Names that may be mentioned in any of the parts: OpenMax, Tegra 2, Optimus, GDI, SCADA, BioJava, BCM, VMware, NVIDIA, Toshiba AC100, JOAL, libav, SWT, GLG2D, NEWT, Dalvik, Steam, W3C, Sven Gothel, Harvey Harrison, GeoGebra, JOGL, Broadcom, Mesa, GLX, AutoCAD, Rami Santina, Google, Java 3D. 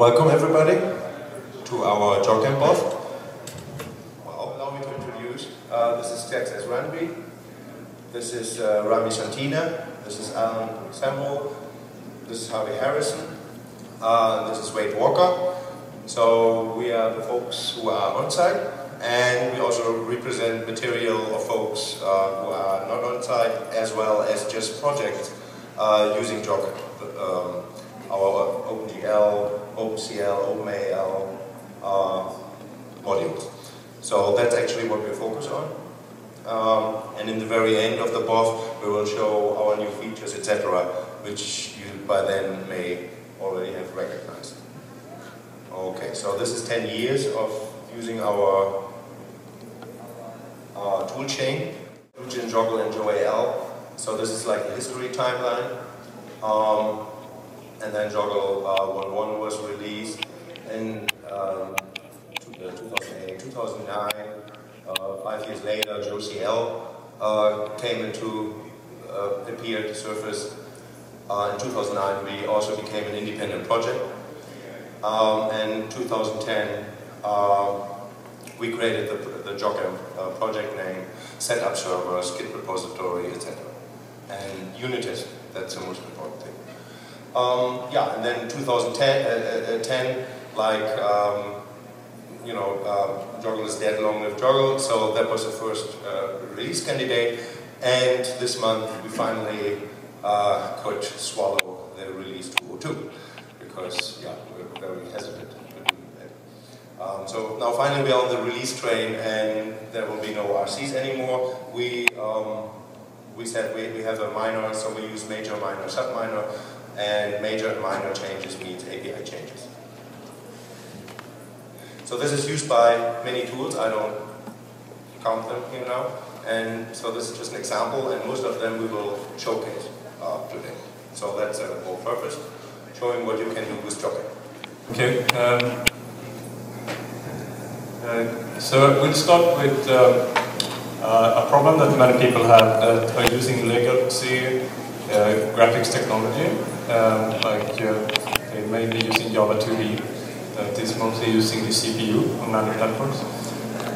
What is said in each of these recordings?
Welcome everybody to our JogAmp off. Well, allow me to introduce. This is Xerxes Ranby. This is Rami Santina. This is Alan Sample. This is Harvey Harrison. This is Wade Walker. So we are the folks who are on site, and we also represent material of folks who are not on site, as well as just projects using JogAmp. Our OpenGL, OpenCL, OpenAL modules. So that's actually what we focus on. And in the very end of the BOF, we will show our new features, etc., which you by then may already have recognized. Okay, so this is 10 years of using our tool chain, JOGL and JOAL. So this is like a history timeline. And then JOGL 1.1 was released in 2008, 2009. 5 years later, JOCL came into appeared to surface. In 2009, we also became an independent project. And in 2010, we created the JogAmp project name, set up servers, Git repository, etc. And unitest, that's the most important thing. Yeah, and then 2010, JOGL is dead, long live JOGL, so that was the first release candidate, and this month we finally could swallow the release 202, because, yeah, we were very hesitant to do that. So now finally we are on the release train, and there will be no RCs anymore. We said we have a minor, so we use major, minor, sub-minor. And major and minor changes means API changes. So this is used by many tools. I don't count them here now. And so this is just an example, and most of them we will showcase today. So that's the whole purpose, showing what you can do with JogAmp. Okay. So we'll start with a problem that many people have that are using legacy graphics technology, like they're mainly using Java 3D, that is mostly using the CPU on many platforms.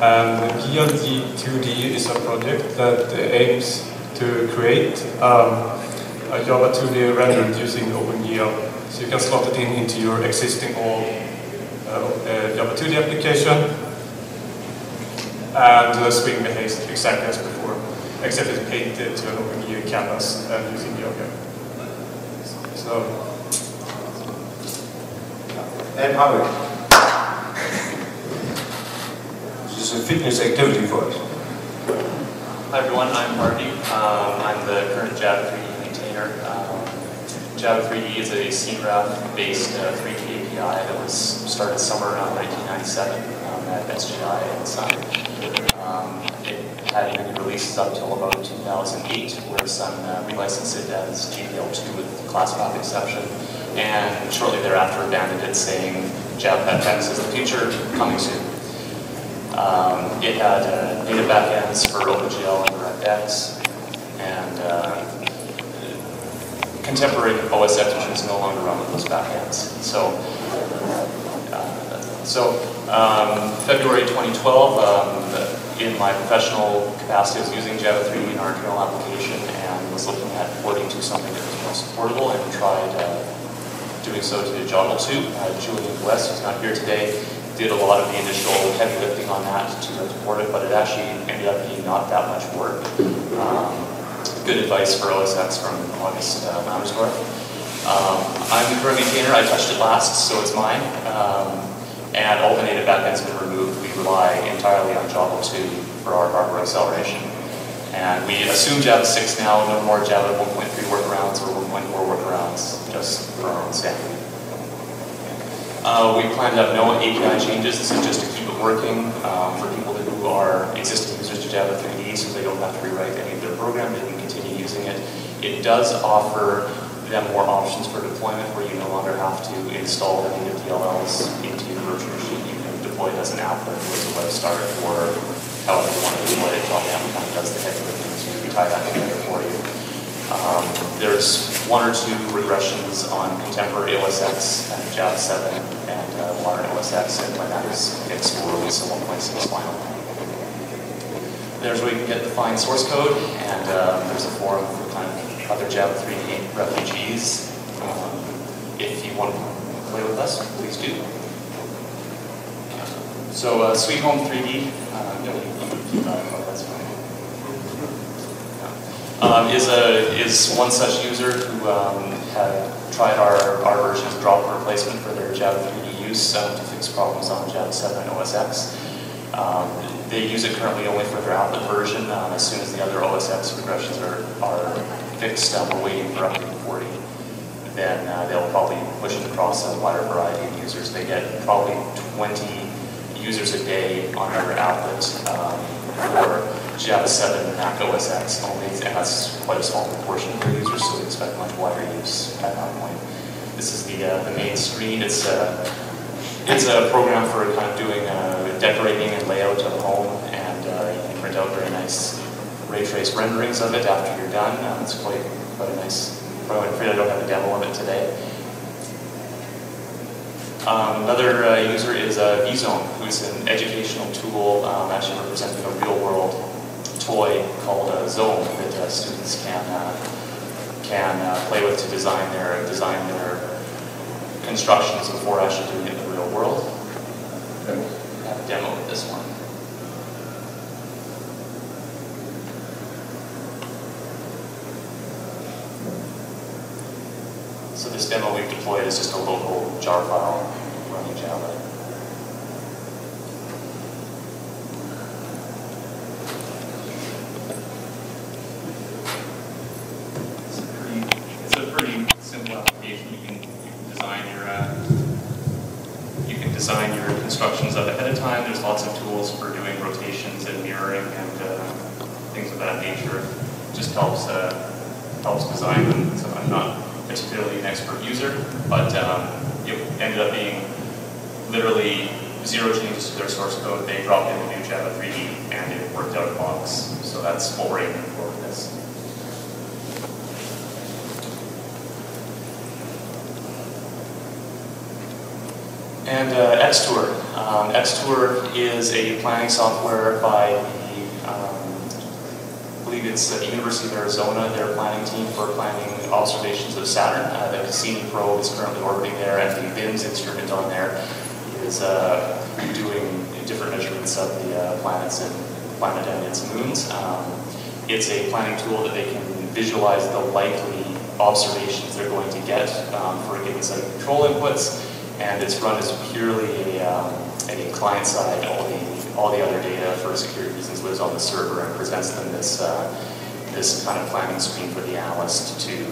And the JLG2D is a project that aims to create a Java 2D rendered using OpenGL. So you can slot it in into your existing old Java 2D application and swing the haste exactly as before, except it's painted to an OpenGL canvas and using JogAmp. So, and how this is a fitness activity for us. Hi everyone, I'm Harvey. I'm the current Java 3D maintainer. Java 3D is a C-graph-based 3D API that was started somewhere around 1997 at SGI and Sun. Had many releases up till about 2008, where Sun relicensed it as JDL2 with class path exception, and shortly thereafter abandoned it, saying JavaFX is the future, coming soon. It had native backends for OpenGL and RectX, and contemporary OSX engines no longer run with those backends. So, February 2012. In my professional capacity, I was using Java 3D in our kernel application and was looking at porting to something that was more supportable, and tried doing so to JOGL 2. Julian West, who's not here today, did a lot of the initial heavy lifting on that to port it, but it actually ended up being not that much work. Good advice for OSX from August Lammersdorf. I'm the current maintainer. I touched it last, so it's mine. And all the native backends have been removed. We rely entirely on JOGL 2 for our hardware acceleration. And we assume Java 6 now, no more Java 1.3 workarounds or 1.4 workarounds, just for our own sanity. We plan to have no API changes. This is just to keep it working for people who are existing users to Java 3D, so they don't have to rewrite any of their program. They can continue using it. It does offer them more options for deployment, where you no longer have to install the native DLLs into your virtual machine. You can deploy it as an applet, or as a web start, or however you want to deploy it. JogAmp kind of does the heavy lifting, so you can tie that together for you. There's one or two regressions on contemporary OSX and Java 7, and wire OSX, and when that is fixed, we'll release a 1.6 final. There's where you can get the fine source code, and there's a forum for kind of other Java 3D refugees. If you want to play with us, please do. So Sweet Home 3D, is one such user who had tried our version as a drop-in replacement for their Java 3D use to fix problems on Java 7 and OSX. They use it currently only for their output version. As soon as the other OSX regressions are fixed, we're waiting for update 40. Then they'll probably push it across a wider variety of users. They get probably 20 users a day on our output for Java 7 and Mac OS X only, and that's quite a small proportion of their users, so we expect much wider use at that point. This is the main screen. It's a program for kind of doing decorating and layout of the home, and you can print out very nice ray trace renderings of it after you're done. It's quite a nice program. I'm afraid I don't have a demo of it today. Another user is VZone, who's an educational tool actually representing a real-world toy called a Zone that students can play with to design their constructions before actually doing it in the real world. Okay. I have a demo of this one. So this demo we've deployed is just a local jar file running Java. It's a pretty simple application. You can design your constructions up ahead of time. There's lots of tools for doing rotations and mirroring and things of that nature. It just helps design them. So I'm not particularly an expert user, but it ended up being literally zero changes to their source code. They dropped in the new Java 3D and it worked out of the box. So that's what we're aiming for with this. And X-Tour. X-Tour is a planning software by the it's the University of Arizona, their planning team for planning observations of Saturn. The Cassini probe is currently orbiting there, and the BIMS instrument on there is doing different measurements of the planet and its moons. It's a planning tool that they can visualize the likely observations they're going to get for a given set of control inputs, and it's run as purely a client side. All the other data, for security reasons, lives on the server and presents them this kind of planning screen for the analyst to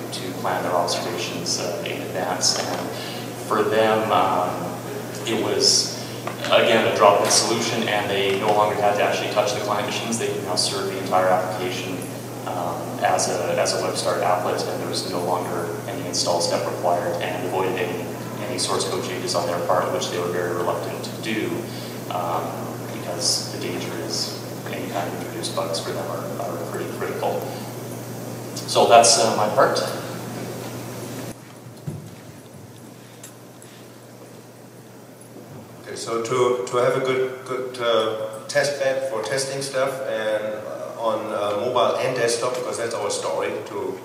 plan their observations in advance. And for them, it was, again, a drop-in solution, and they no longer had to actually touch the client machines. They can now serve the entire application as a web start applet, and there was no longer any install step required, and avoided any source code changes on their part, which they were very reluctant to do. The danger is any kind of introduced bugs for them are pretty critical. So that's my part. Okay, so to have a good test bed for testing stuff and on mobile and desktop, because that's our story to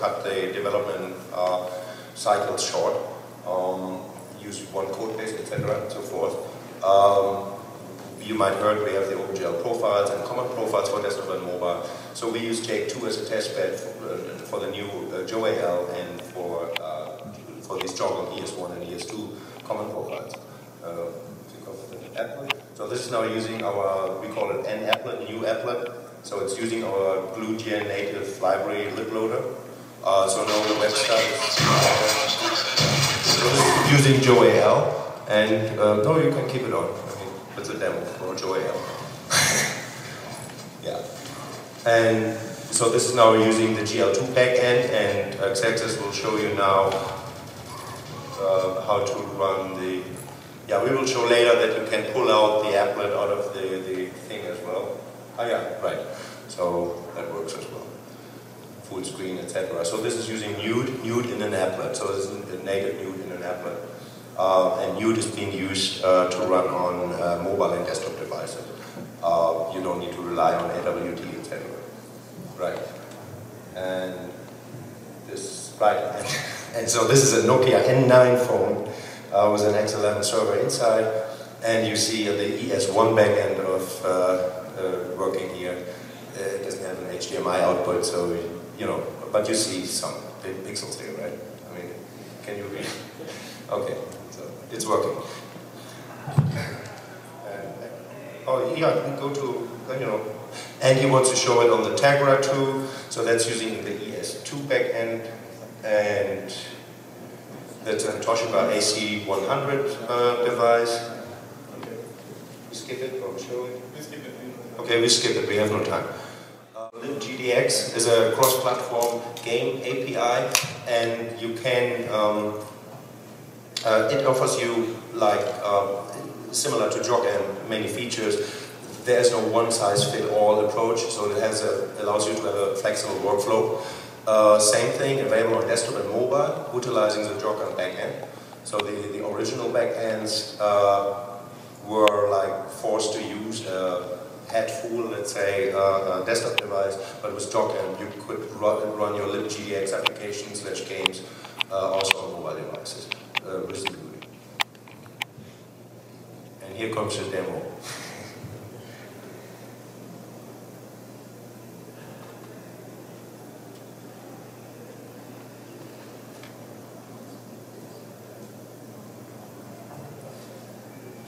cut the development cycles short, use one code base, etc., and so forth. You might have heard we have the OpenGL profiles and common profiles for desktop and mobile. So we use Jake 2 as a testbed for the new JOAL and for these JOGL ES1 and ES2 common profiles. Think of the applet. So this is now using our, we call it an applet, new applet. So it's using our BlueGN native library libloader. So now the website is using JOAL, and no, you can keep it on. It's a demo for JOAL. Yeah. And so this is now using the GL2 backend, and Xerxes will show you now how to run the. Yeah, we will show later that you can pull out the applet out of the thing as well. Oh, yeah, right. So that works as well. Full screen, etc. So this is using NEWT in an applet. So this is a native NEWT in an applet. and Newt is being used to run on mobile and desktop devices. You don't need to rely on AWT, etc. Right. And this, right. And so this is a Nokia N9 phone with an X11 server inside, and you see the ES1 backend of working here. It doesn't have an HDMI output, so you know, but you see some pixels here, right? I mean, can you read? Okay, so it's working. Oh yeah, go to, you know, and he wants to show it on the Tegra 2, so that's using the ES2 backend, and that's a Toshiba AC100 device. Okay. We skip it or show it? We skip it. Okay, we skip it, we have no time. libGDX is a cross-platform game API, and you can, it offers you like, similar to JogAmp, many features. There is no one-size-fit-all approach, so it has a, allows you to have a flexible workflow. Same thing, available on desktop and mobile, utilizing the JogAmp backend. So the original backends were like forced to use a head full, let's say, a desktop device, but with JogAmp you could run your libgdx applications / games also on mobile devices. And here comes the demo.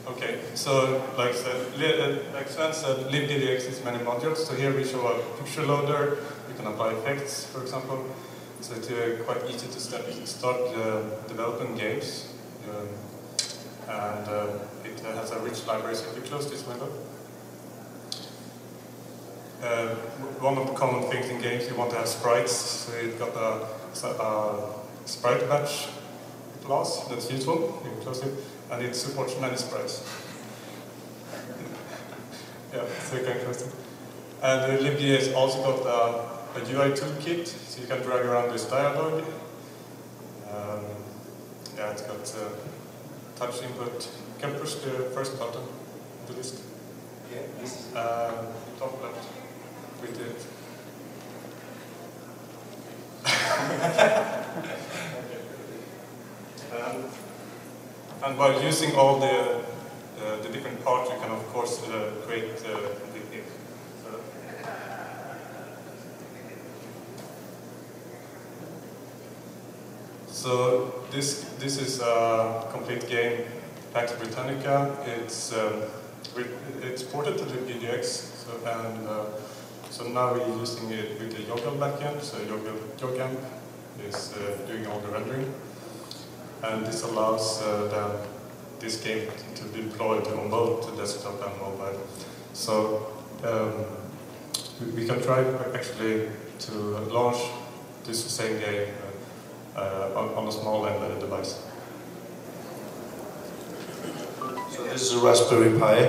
Okay, so like Sven said, libgdx is many modules. So here we show a picture loader. You can apply effects, for example. So it's quite easy to start developing games. And it has a rich library, so if you close this window. One of the common things in games, you want to have sprites, so you've got a sprite batch class that's useful, you can close it, and it supports many sprites. Yeah, so you can close it. And libgdx has also got a UI toolkit, so you can drag around this dialog. Yeah, it's got touch input. You can push the first button to the list. Yeah, this is top left. We did it. Okay. And by using all the different parts, you can of course create complete game. So. So this is a complete game, Pax Britannica. It's ported to the libgdx, so, and so now we're using it with the JOGL backend. So JogAmp is doing all the rendering, and this allows this game to be deployed on both desktop and mobile. So we can try actually to launch this same game on a small embedded device. So this is a Raspberry Pi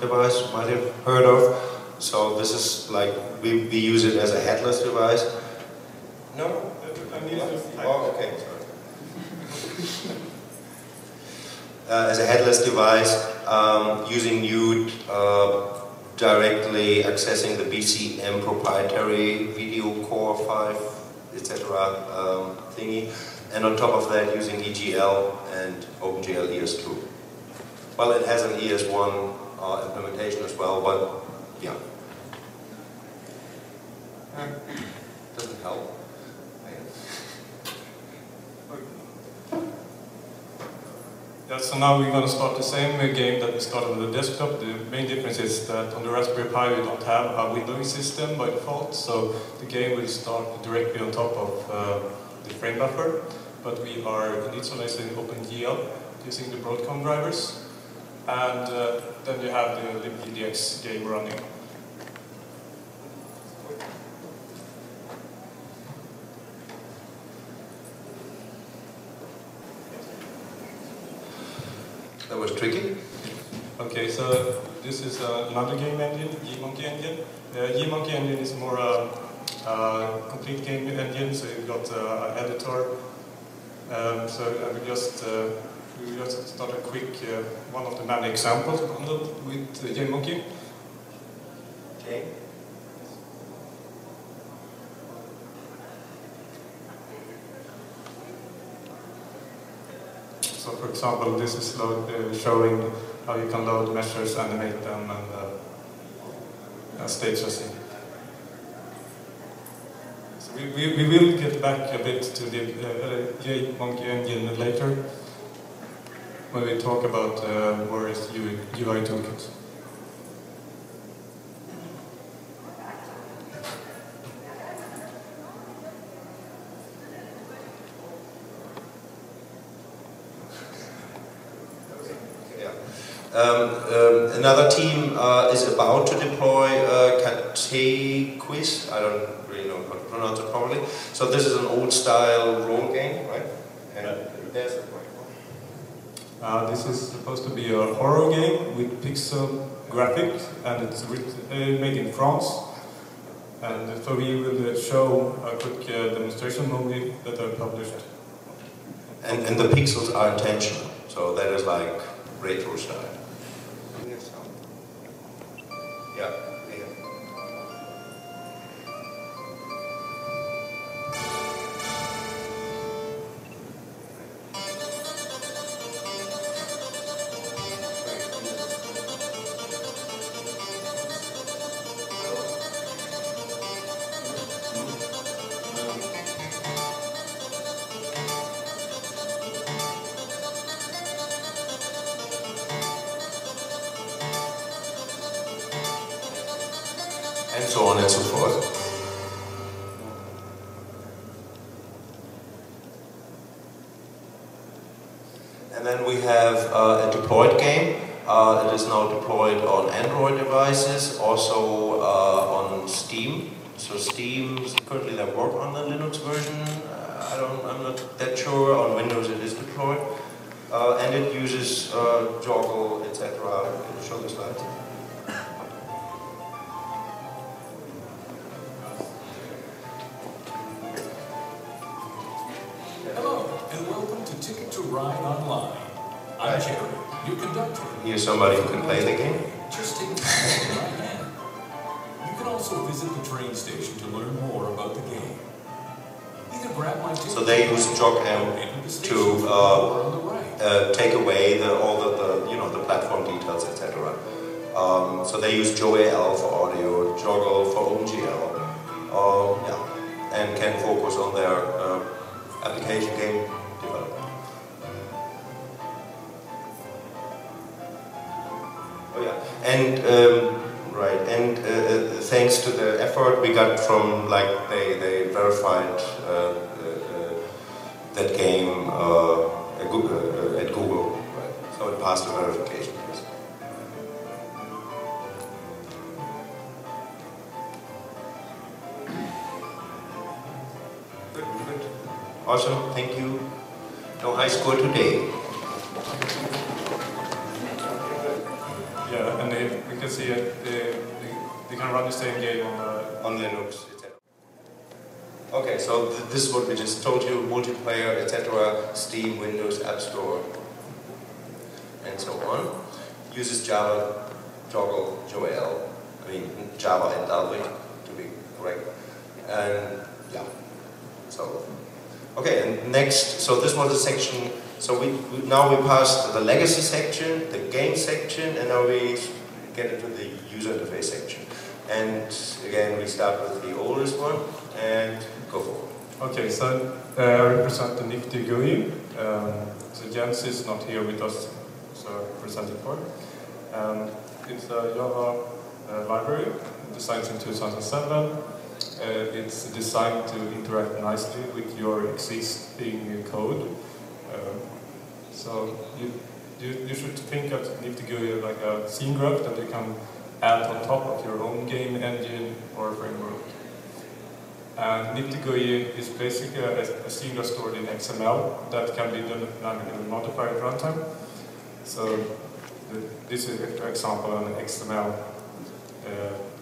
device, you might have heard of. So this is like, we use it as a headless device. No? Oh, okay. As a headless device, using Newt, directly accessing the BCM proprietary video core 5, etc. Thingy, and on top of that using EGL and OpenGL ES2. Well, it has an ES1 implementation as well, but yeah. Doesn't help. Yeah, so now we're going to start the same game that we started on the desktop. The main difference is that on the Raspberry Pi we don't have a windowing system by default, so the game will start directly on top of the frame buffer, but we are initializing OpenGL using the Broadcom drivers, and then you have the libgdx game running. That was tricky. Okay, so this is another game engine, jMonkeyEngine. jMonkeyEngine is more a complete game engine, so you've got an editor. So I will just we just start a quick one of the many examples bundled with JMonkey. Okay. So, for example, this is showing how you can load measures, animate them, and stage tracing. So we will get back a bit to the JMonkeyEngine later when we talk about various UI toolkits. Another team is about to deploy Catequiz. I don't really know how to pronounce it properly. So this is an old-style role game, right? And there's a microphone. This is supposed to be a horror game with pixel graphics, and it's made in France. And so we will show a quick demonstration movie that I published. And the pixels are intentional, so that is like retro style. Yeah. Yeah. And so on and so forth. And then we have a deployed game. It is now deployed on Android devices, also on Steam. So Steam currently they work on the Linux version. I'm not that sure. On Windows it is deployed, and it uses JOGL, etc. Show the slides. Here's somebody who can play the game. Just take the phone in my hand. You can also visit the train station to learn more about the game. Either grab my ticket. So they use JogAmp to take away all the platform details, etc. So they use JOAL for audio, JOGL for OpenGL, yeah, and can focus on their application game development. And thanks to the effort we got from, like, they verified that game at Google, right? So it passed the verification test. Good. Awesome, thank you. No high score today. Yeah, and we can see it, they can run the same game on Linux, etc. Okay, so this is what we just told you, multiplayer, etc., Steam, Windows, App Store, and so on. Uses Java, JOGL, JOAL, Java and Dalvik, to be correct. And yeah, so, okay, and next, so this was the section. So now we passed the legacy section, the game section, and now we get into the user interface section. And again, we start with the oldest one and go forward. Okay, so I represent the Nifty Gui. So Jens is not here with us, so I present it for him. It's a Java library designed in 2007. It's designed to interact nicely with your existing code. So you should think of Nifty Gui like a scene graph that you can add on top of your own game engine or framework. And Nifty Gui is basically a scene graph stored in XML that can be dynamically modified at runtime. So this is, for example, an XML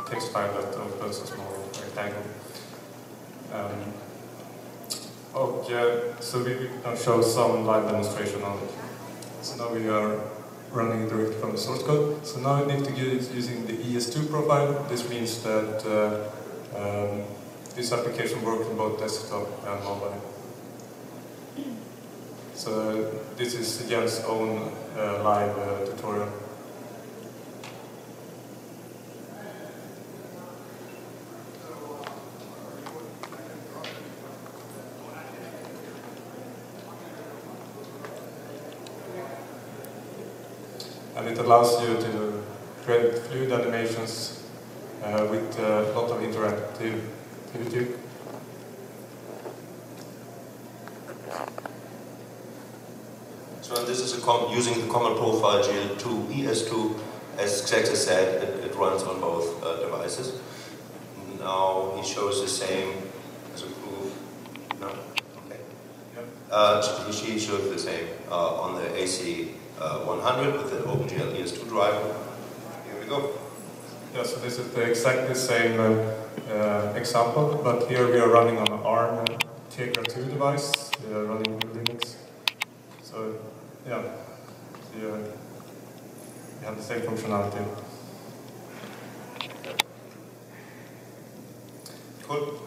text file that opens a small rectangle. Okay, so we can show some live demonstration on it. So now we are running directly from the source code. So now Nifty Gui is using the ES2 profile. This means that this application works on both desktop and mobile. So this is Jens' own live tutorial. And it allows you to create fluid animations with a lot of interactivity. So and this is using the common profile GL2 ES2, as Xerxes said, it runs on both devices. Now he shows the same as a proof. No? Okay. Yep. He showed the same on the AC 100 with the OpenGL ES2 driver. Here we go. Yeah, so this is the exactly same example, but here we are running on an ARM Tegra 2 device. We are running Linux. So, yeah, you have the same functionality. Cool.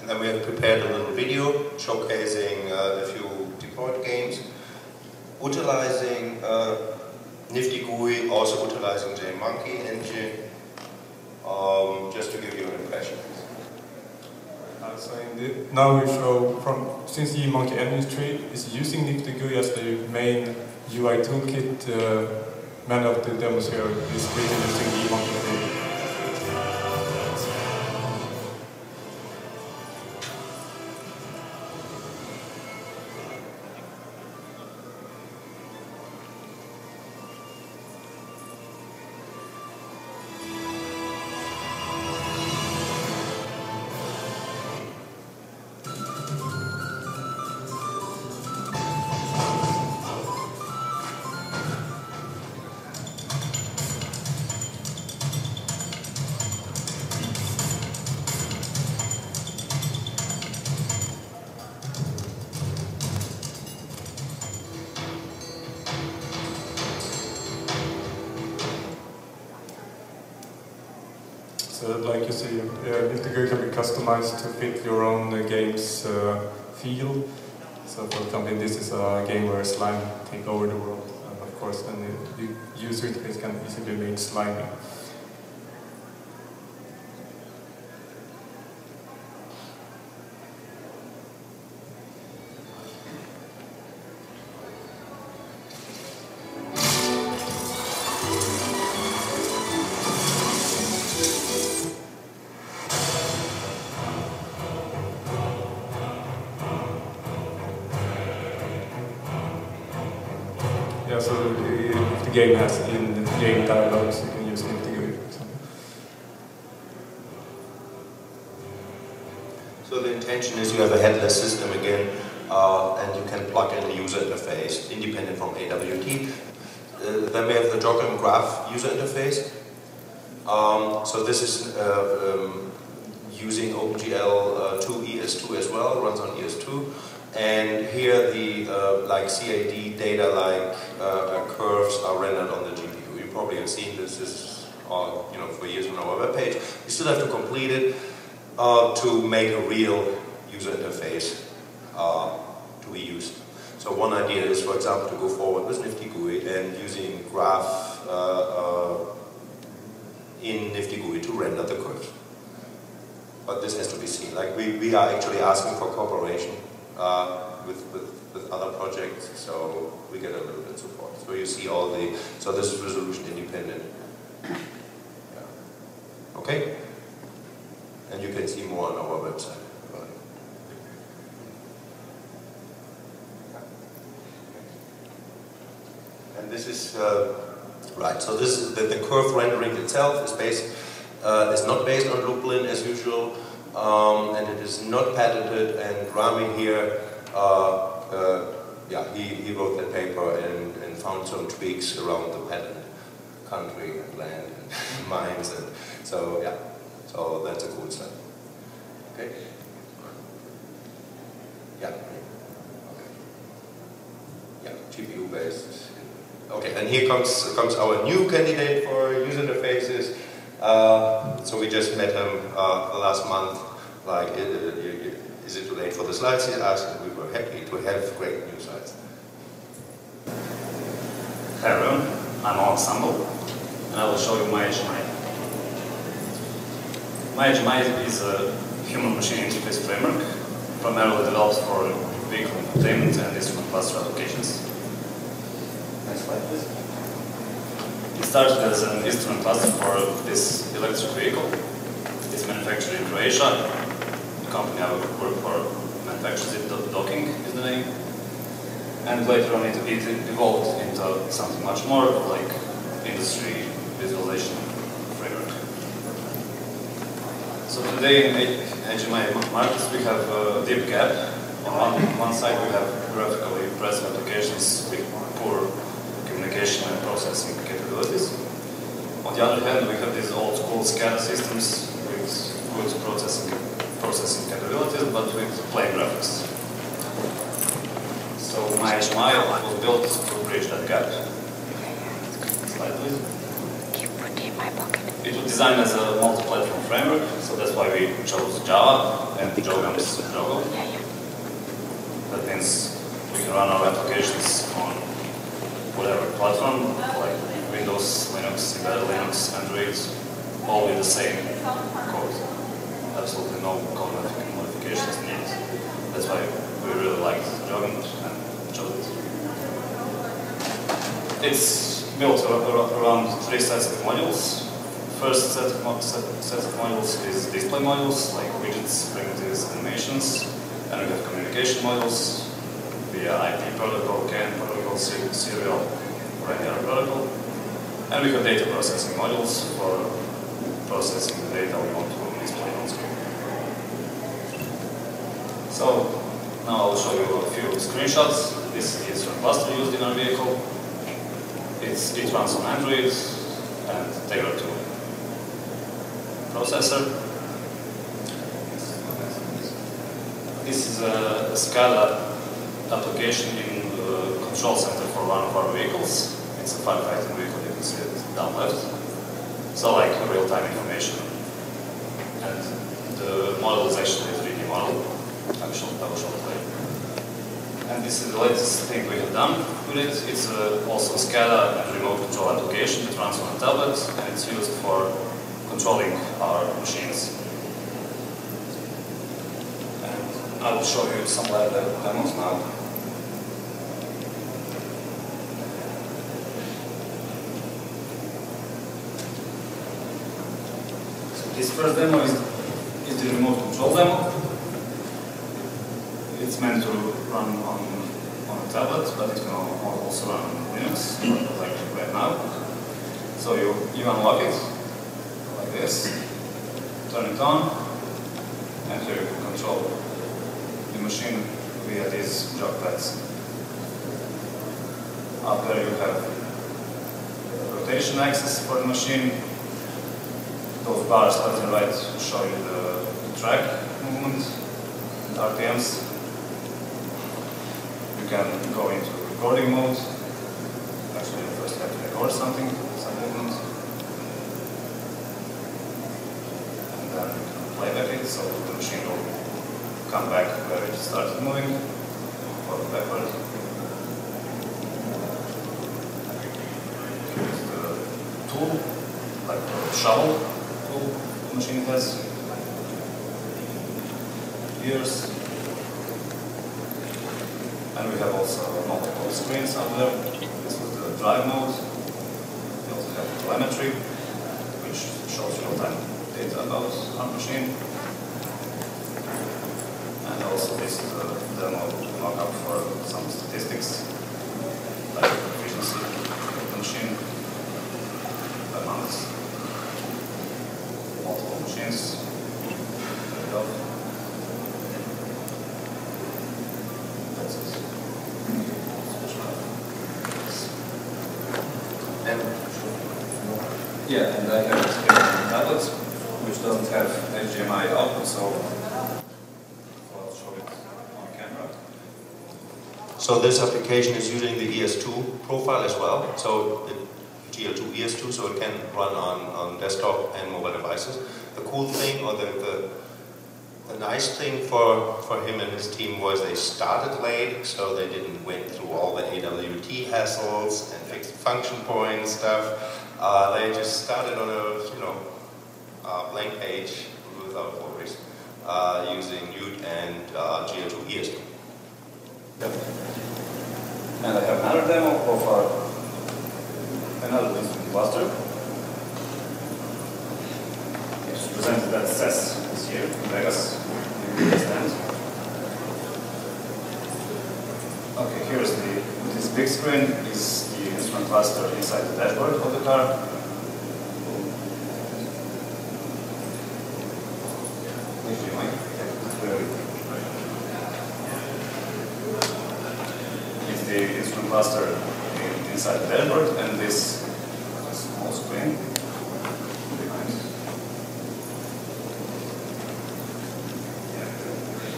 And then we have prepared a little video showcasing a few deployed games, utilizing Nifty GUI, also utilizing jMonkeyEngine, just to give you an impression. So now we show since jMonkeyEngine is using Nifty GUI as the main UI toolkit, many of the demos here is written using jMonkeyEngine. Like you see, Nifty GUI can be customized to fit your own game's feel. So for example, this is a game where slime take over the world, and of course then the user interface can easily be made slimy. Game has in the game dialogues, you can use Nifty GUI. So the intention is you have a headless system again, and you can plug in a user interface independent from AWT. Then we have the JogAmp graph user interface. So this is using OpenGL 2 ES2 as well, runs on ES2. And here the like CAD data like curves are rendered on the GPU. You probably have seen this. This is all, you know, for years on our web page. You still have to complete it to make a real user interface to be used. So one idea is, for example, to go forward with Nifty GUI and using graph in Nifty GUI to render the curves. But this has to be seen. Like we are actually asking for cooperation with other projects, so we get a little bit of support. So you see all the, so this is resolution independent. Yeah. Okay? And you can see more on our website. And this is, right, so this is the curve rendering itself is not based on looplin as usual. And it is not patented, and Rami here, yeah, he wrote that paper and found some tweaks around the patent, country and land and mines, and so yeah, so that's a cool stuff. Okay? Yeah. Okay. Yeah, GPU based. Okay, and here comes our new candidate for user interfaces. So we just met him last month. Like, is it too late for the slides? He asked, and we were happy to have great new slides. Hi everyone, I'm Alexander, and I will show you MyHMI. MyHMI is a human-machine interface framework, primarily developed for vehicle entertainment and instrument cluster applications. Next slide, please. It started as an instrument cluster for this electric vehicle. It's manufactured in Croatia. The company I work for manufactures it, Docking is the name. And later on it evolved into something much more like industry visualization framework. So today in HMI markets we have a deep gap. On one side we have graphically impressive applications with poor communication and processing capabilities. On the other hand we have these old school SCADA systems with good processing capabilities but with plain graphics. So MyHMI was built to bridge that gap. Slide, please. It was designed as a multi-platform framework, so that's why we chose Java and JogAmp. That means we can run our applications on whatever platform, like Windows, Linux, embedded Linux, Android, all with the same code. Absolutely no code modifications needed. That's why we really liked JogAmp. It's built around three sets of modules. First set of modules is display modules, like widgets, primitives, animations. And we have communication modules via IP protocol, CAN protocol, serial, or any other protocol. And we have data processing modules for processing the data we want to display on screen. So now I'll show you a few screenshots. This is from cluster used in our vehicle. It runs on Android and Tegra 2 processor. This is a SCADA application in the control center for one of our vehicles. It's a firefighting vehicle, you can see it down left. So like real-time information. And the model is actually a 3D model. I will show it later. And this is the latest thing we have done with it. It's also SCADA and remote control application that runs on a tablet, and it's used for controlling our machines. And I will show you some live demos now. So this first demo is the remote control demo. It's meant to run on a tablet, but it can also run on Linux, like right now. So you unlock it, like this, turn it on, and here you can control the machine via these joypads. Up there you have rotation axis for the machine. Those bars left and right show you the track movement, and RPMs. You can go into recording mode. Actually, you first have to record something, some movement. And then you can play back it, so the machine will come back where it started moving, or backward. Here's the tool, like the shovel tool the machine has. Gears. And we have also multiple screens up there. This was the drive mode. We also have telemetry, which shows real-time data about our machine. And also this is a demo mock-up for some statistics, like efficiency of the machine, amongst multiple machines. There we go. Yeah, and I have a screen on tablets, which doesn't have HDMI output, so I'll show it on camera. So this application is using the ES2 profile as well, so the GL2 ES2, so it can run on desktop and mobile devices. The cool thing, or the nice thing for him and his team was they started late, so they didn't went through all the AWT hassles and fixed function points stuff. They just started on a blank page without worries, using NEWT and GL2 ES2. Yep. And I have another demo of another instrument cluster, which presented at CES this year in Vegas. Okay, here's this big screen is the instrument cluster inside the dashboard of the car. The instrument cluster inside the dashboard, and this small screen behind.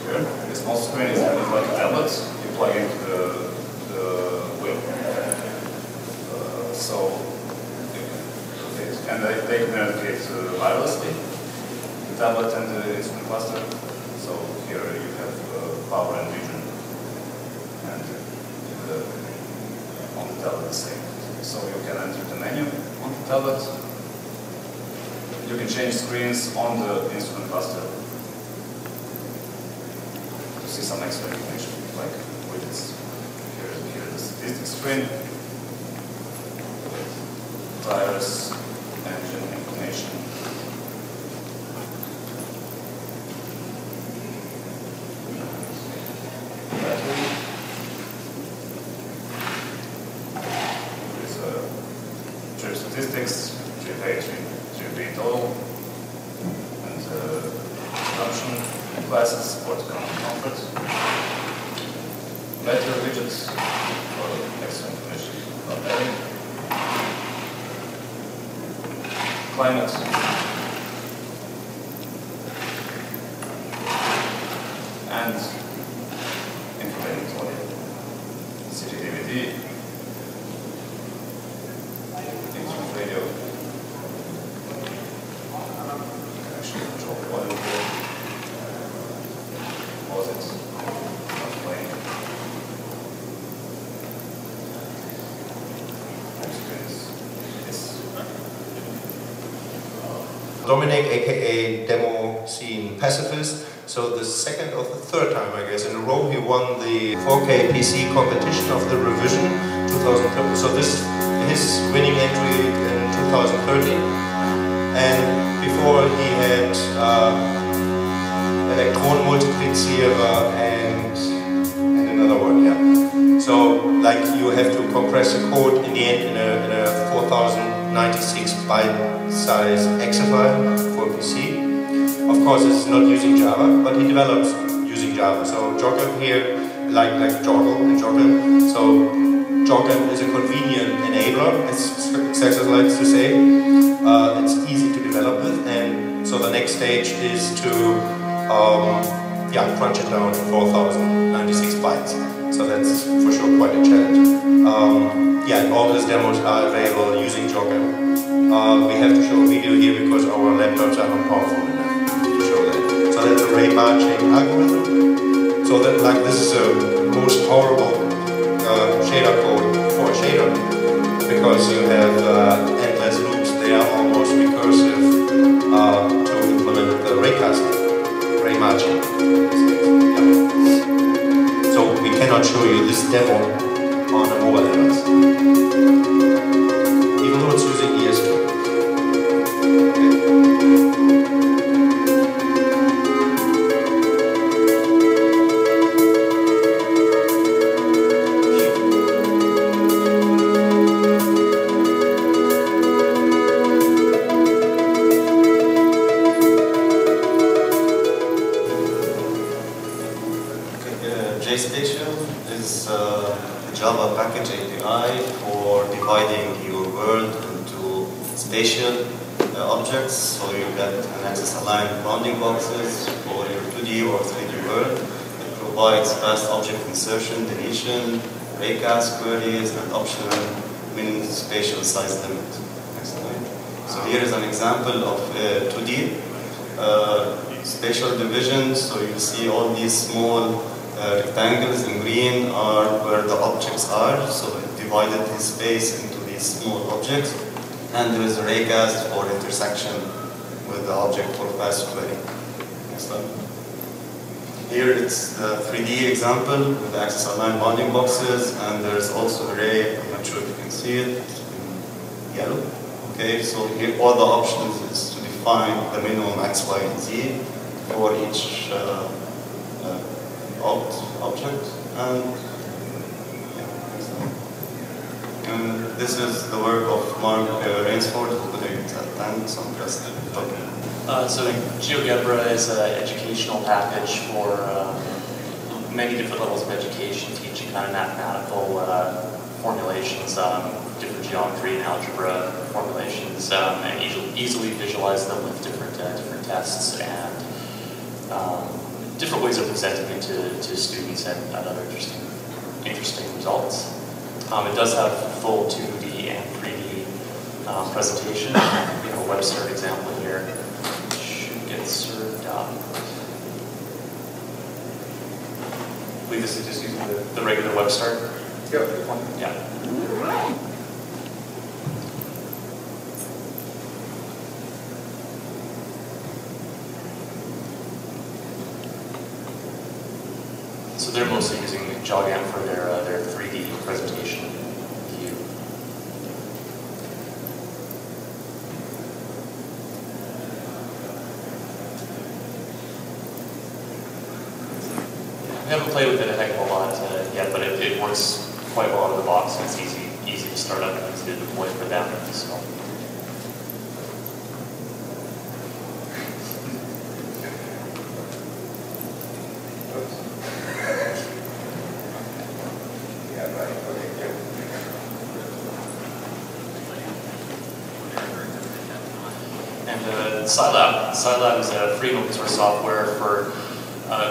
Here, the small screen is kind of like a tablet. You plug into the wheel, so you can rotate it. And they communicate wirelessly, the tablet and the instrument cluster. So here you have power and vision. On the tablet, the same. So you can enter the menu on the tablet. You can change screens on the instrument cluster to see some extra information, like widgets. Here the statistics screen, tires, engine inclination. Statistics, GPA, GPA total, and option classes, support comfort, better widgets for extra information about that, climate, and information for CCT. Dominic, aka Demo Scene Pacifist. So the second or the third time, I guess, in a row, he won the 4K PC competition of the revision 2013. So this is his winning entry in 2013. And before he had Elektron Multiplizierer and another one, yeah. So like you have to compress the code in the end in a 4096 byte size exe file for PC. Of course, it's not using Java, but he develops using Java. So JogAmp here, like JOGL and JogAmp. So JogAmp is a convenient enabler, as Xerxes likes to say. It's easy to develop with, and so the next stage is to crunch it down to 4096 bytes. So that's for sure quite a challenge. All these demos are available using JogAmp. We have to show a video here because our laptops are not powerful enough to show that. So that's a ray bar chain algorithm. So that, like, this is the most horrible shader code for a shader, because you have endless loops. They are almost recursive to implement the ray margin. Yeah. So we cannot show you this demo on a mobile device, even though it's using ES2. Boxes for your 2D or 3D world, provides fast object insertion, deletion, raycast queries, and optional minimum spatial size limit. Next slide. So here is an example of 2D spatial division. So you see all these small rectangles in green are where the objects are. So it divided the space into these small objects, and there is a raycast for intersection with the object for fast query. Next slide. Here it's the 3D example with axis aligned bounding boxes, and there's also an array. I'm not sure if you can see it in yellow. Okay, so here all the options is to define the minimum x, y, and z for each object. And, yeah, and this is the work of Mark Raynsford, who couldn't attend, so I'm just talking. So GeoGebra is an educational package for many different levels of education, teaching kind of mathematical formulations, different geometry and algebra formulations, and easily visualize them with different tests and different ways of presenting it to students and other interesting results. It does have full 2D and 3D presentation. We have a Webster example here. Served up. I believe this is just using the regular web start. Yep. Yeah. So they're mostly using JogAmp for their 3D presentation. I haven't played with it a heck of a lot yet, but it works quite well out of the box, and it's easy to start up and easy to deploy for them. So. And Scilab is a free open source software for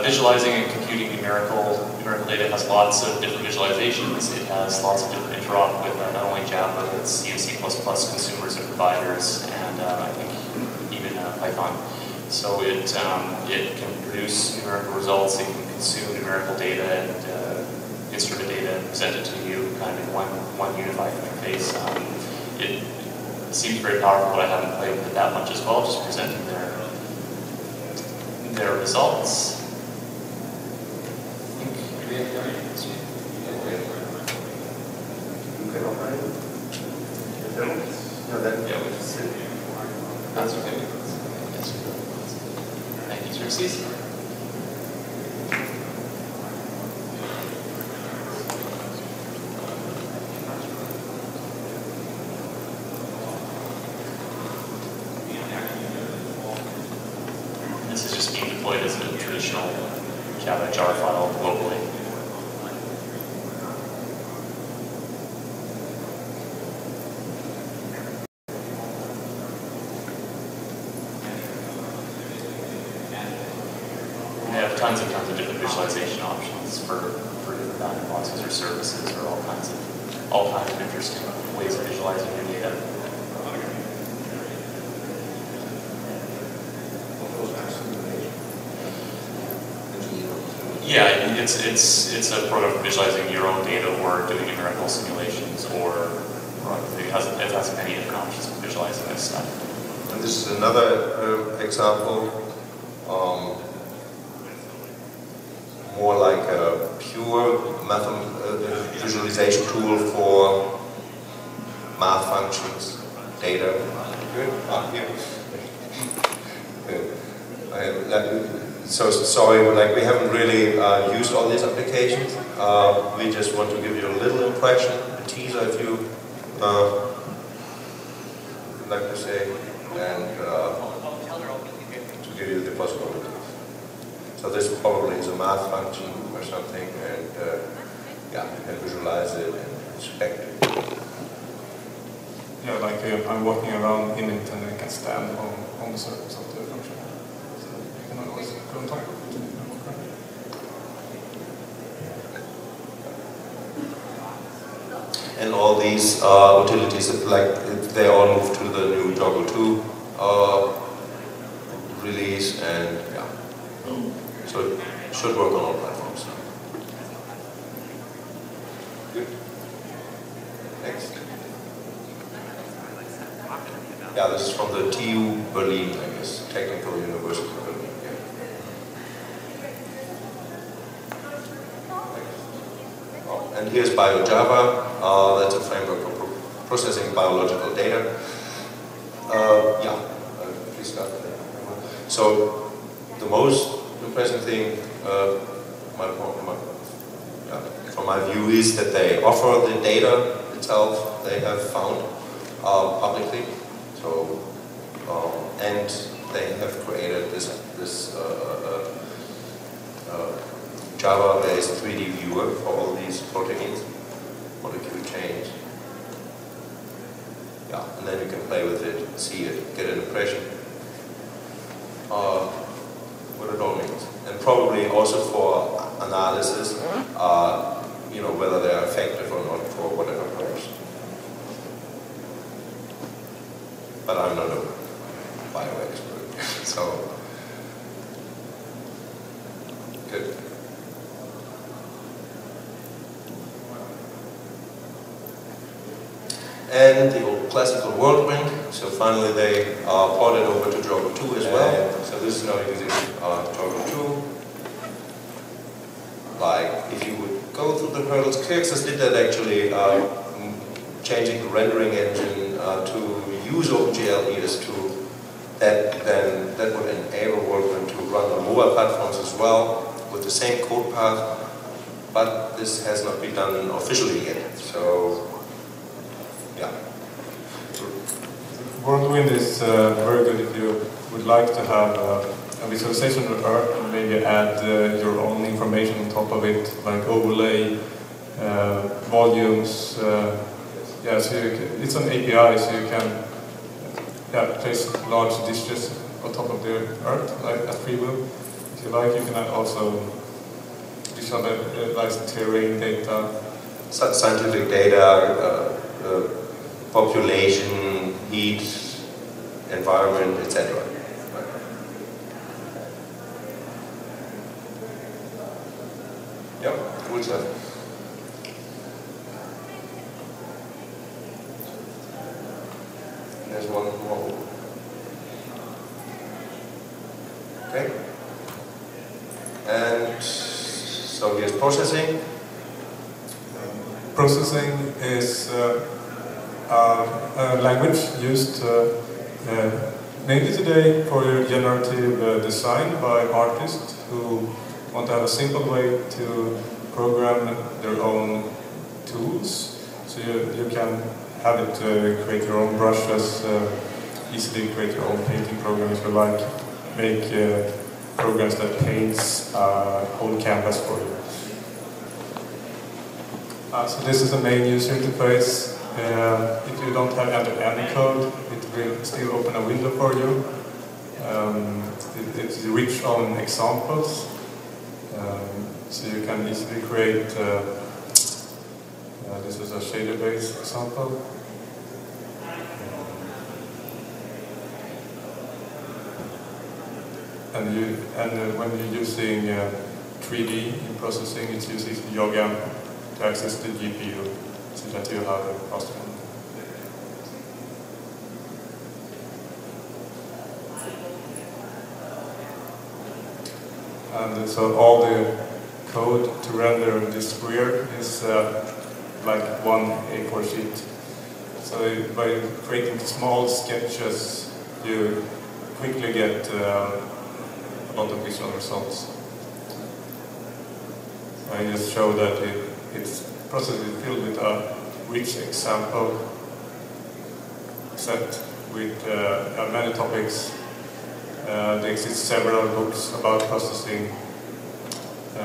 visualizing and computing numerical data. Has lots of different visualizations. It has lots of different interop with not only Java, but C and C++ consumers and providers, and I think even Python. So it can produce numerical results. It can consume numerical data and instrument data and present it to you kind of in one unified interface. It seems very powerful, but I haven't played with it that much as well. Just presenting their results. That's okay. Thank you, Xerxes. This is just being deployed as a traditional Java jar file locally. Tons of different visualization options for different bounding boxes or services or all kinds of interesting ways of visualizing your data. Yeah, it's a product for visualizing your own data or doing numerical simulations, or it has many different options for visualizing this stuff. And this is another example. More like a pure visualization tool for math functions, data. Good. Ah, yeah. So sorry, like we haven't really used all these applications. We just want to give you a little impression, a teaser, if you like to say, and to give you the possibility. So this probably is a math function or something, and yeah, you can visualize it and inspect it. Yeah, like I'm walking around in it and I can stand on the surface of the function. So you can always go and talk. and all these utilities, they all move to the new JOGL 2 release, and yeah, so it should work on all platforms. Good. Next. Yeah, this is from the TU Berlin, I guess, Technical University of Berlin. Yeah. Oh, and here's BioJava. That's a framework for processing biological data. Please start with that. So the most impressive thing, from my view, is that they offer the data itself they have found publicly. So and they have created this Java-based 3D viewer for all these proteins. Molecule change. Yeah, and then you can play with it, see it, get an impression. What it all means. And probably also for analysis, whether they are effective or not for whatever purpose. But I'm not a bio expert, so good. And the old classical WorldWind. So finally, they ported over to JOGL 2 as well. So this is now using JOGL 2. Like, if you would go through the hurdles, Xerxes did that actually, changing the rendering engine to use OpenGL ES2. That would enable WorldWind to run on mobile platforms as well with the same code path. But this has not been done officially yet. So. Yeah. WorldWind is very good if you would like to have a visualization report and maybe add your own information on top of it, like overlay, volumes. So you can, it's an API, so you can place large dishes on top of the earth, like at free will. If you like, you can also visualize terrain data, scientific data. Population, heat, environment, etc. Right. Yeah, cool stuff. There's one more. Okay. And so here's processing. Processing is language used mainly today for generative design by artists who want to have a simple way to program their own tools. So you can have it create your own brushes, easily create your own painting program if you like, make programs that paints whole canvas for you. So this is the main user interface. If you don't have any code, it will still open a window for you. It's rich on examples, so you can easily create. This is a shader-based example. When you're using 3D in processing, it's using JogAmp to access the GPU. So that you have a faster one. And so all the code to render this weird is like one A4 sheet. So by creating small sketches, you quickly get a lot of visual results. I just show that it's process is filled with a rich example set with many topics. There exist several books about processing. I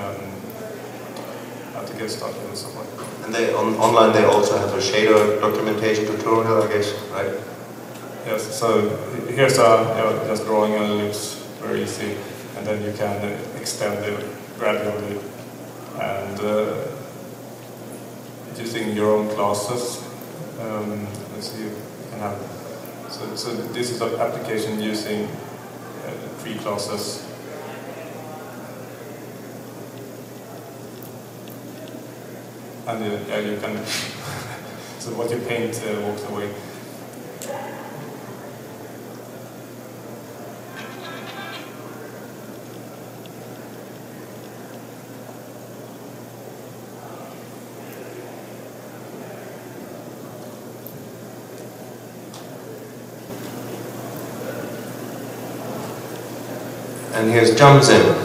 have to get started in some way. And online they also have a shader documentation tutorial, I guess, right? Yes, so here's just drawing an ellipse, very easy, and then you can extend it gradually. And using your own classes. Let's see, you can have. So this is an application using free classes. And yeah, you can. So what you paint walks away. And here's JamSim.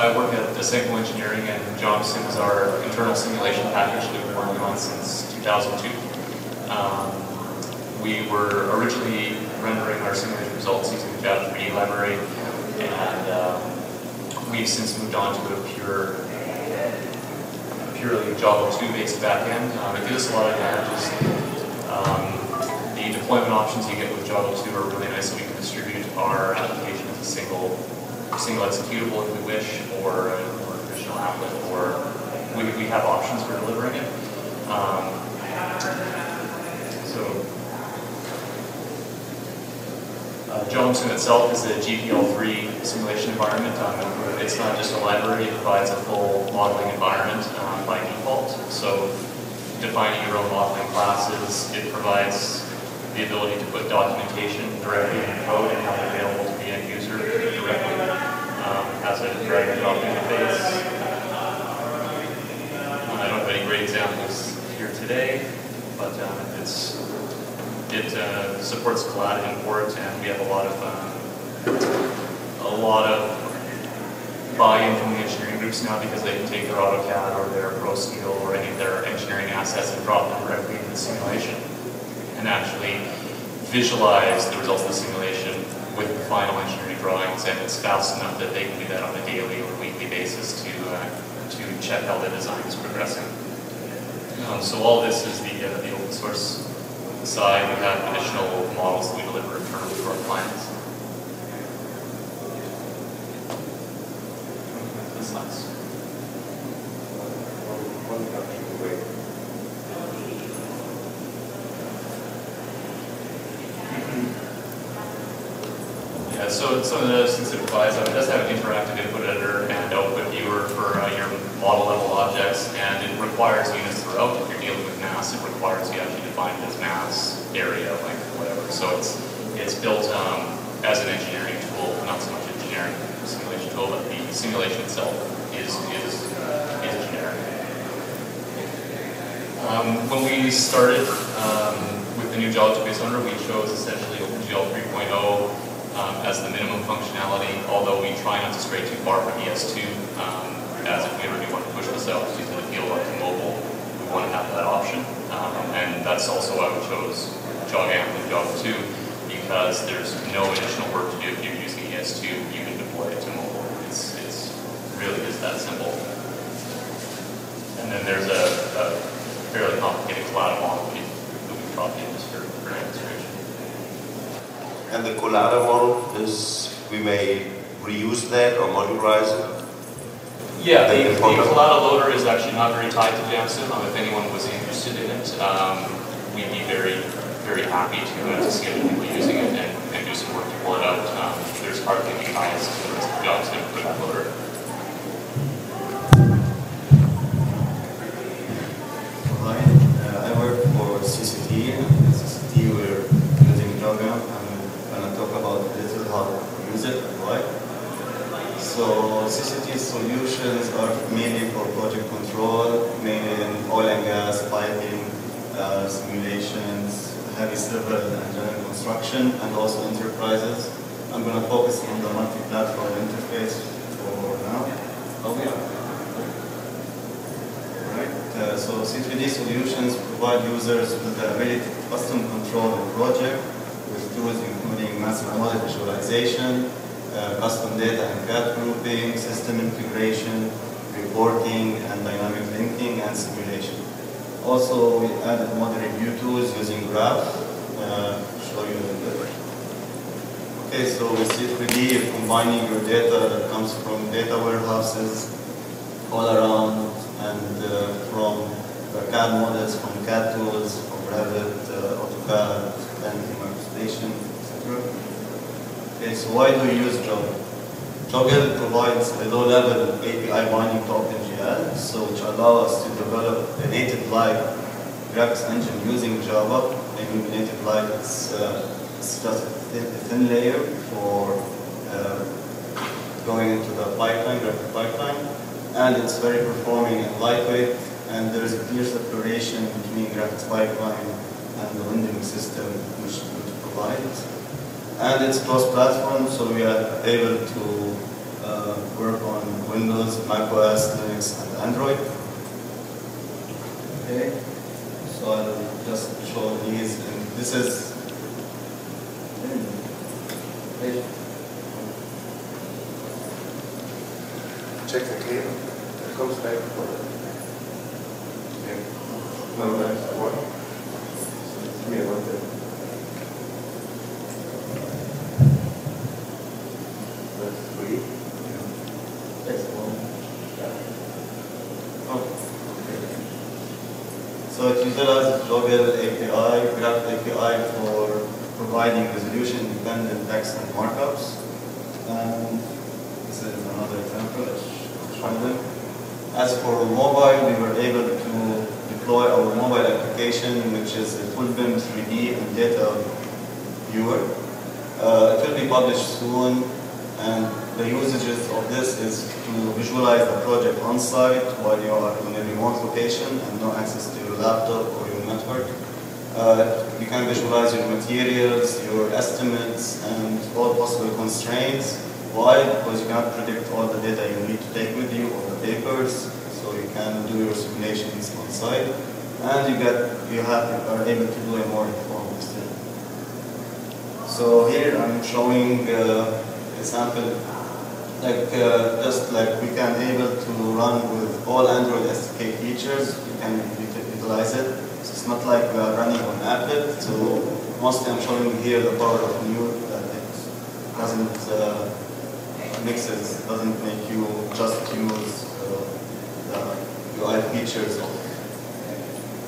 I work at the Signal Engineering, and JamSim is our internal simulation package that we've been working on since 2002. We were originally rendering our simulation results using the Java 3D library, and we've since moved on to a purely Java 2 based backend. It gives us a lot of advantages. The deployment options you get with Java 2 are really nice, so we can distribute our application as a single executable if we wish, or a traditional applet, or we have options for delivering it. JOAL itself is a GPL3 simulation environment. It's not just a library, it provides a full modeling environment by default. So defining your own modeling classes, it provides the ability to put documentation directly in code and have it available to the end user directly as a drag and drop interface. I don't have any great examples here today, but it supports Collada import, and we have a lot of buy-in from the engineering groups now, because they can take their AutoCAD or their ProSteel or any of their engineering assets and drop them directly into the simulation and actually visualize the results of the simulation with the final engineering drawings, and it's fast enough that they can do that on a daily or weekly basis to check how the design is progressing. So all this is the open source side. We have additional models that we deliver internally to our clients. This last. Yeah, so some of those things it provides, it does have an interactive input editor and output viewer for your model level objects, and it requires units throughout. If you're dealing with mass, it requires you actually define it as mass, area, length, whatever. So it's built as an engineering tool, not so much a generic simulation tool, but the simulation itself is generic. When we started with the new Java 2 base vendor, we chose essentially OpenGL 3.0 as the minimum functionality, although we try not to stray too far from ES2, as if we ever do want to push this out to the field up to mobile. We want to have that option, and that's also why we chose JogAmp and Java 2, because there's no additional work to do if you're using ES2. You can deploy it to mobile. It's really is that simple. And then there's a fairly complicated Collada model that we brought in just for demonstration. And the Collada model is, we may reuse that or modularize it. Yeah, the Collada loader is actually not very tied to JamSim. If anyone was interested in it, we'd be very, very happy to see other people using it and do some work to pull it out. There's hardly any bias to the JamSim for that loader. Hi, I work for CCT. At CCT, we're using JogAmp. I'm going to talk about a little how to use it and why. So CCT solutions are mainly for project control, mainly in oil and gas, piping, simulations, heavy civil and general construction, and also enterprises. I'm going to focus on the multi-platform interface for now. Oh yeah. Right. So C3D solutions provide users with the ability to custom control the project with tools including master model visualization, custom data and CAD grouping, system integration, reporting, and dynamic linking, and simulation. Also, we added model review tools using graph. Show you in a bit. Okay, so with C3D, you're combining your data that comes from data warehouses all around and from CAD models, from CAD tools, from Revit, AutoCAD, and manifestation, etc. Okay, so why do we use JOGL? JOGL provides a low-level API binding to OpenGL, so which allows us to develop a native-like graphics engine using Java. Maybe native-like it's just a thin layer for going into the pipeline, graphic pipeline, and it's very performing and lightweight. And there is a clear separation between graphics pipeline and the rendering system which it provides. And it's cross-platform, so we are able to work on Windows, macOS, Linux, and Android. Okay, so I'll just show these. And this is. Check the cable. It comes back. No, no, what? Give me one thing. That's three. That's one. Yeah. Oh. Okay. So it utilizes JOGL API, Graph API for providing resolution-dependent text and markups. And this is another example. Let's try them. As for mobile, we were able to deploy our mobile application, which is a full BIM 3D and data viewer. It will be published soon, and the usages of this is to visualize the project on site while you are in a remote location and no access to your laptop or your network. You can visualize your materials, your estimates, and all possible constraints. Why? Because you can't predict all the data you need to take with you or the papers. You can do your simulations on site, and you are able to do a more informed study. So here I'm showing a sample, just like we can able to run with all Android SDK features. You can utilize it. So it's not like we are running on Applet. So mostly I'm showing here the power of Newt, that it doesn't mixes, doesn't make you just use. UI features of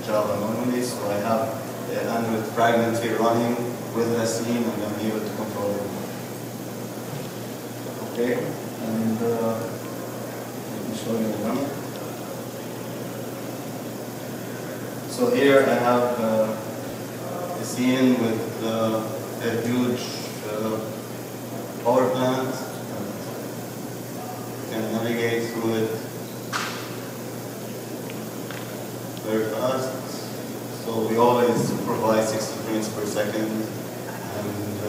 Java normally, so I have an Android fragment here running with a Steam, and I'm able to control it. Okay, and let me show you one. So here I have a scene with a huge power plant, and you can navigate through it very fast. So we always provide 60 frames per second, and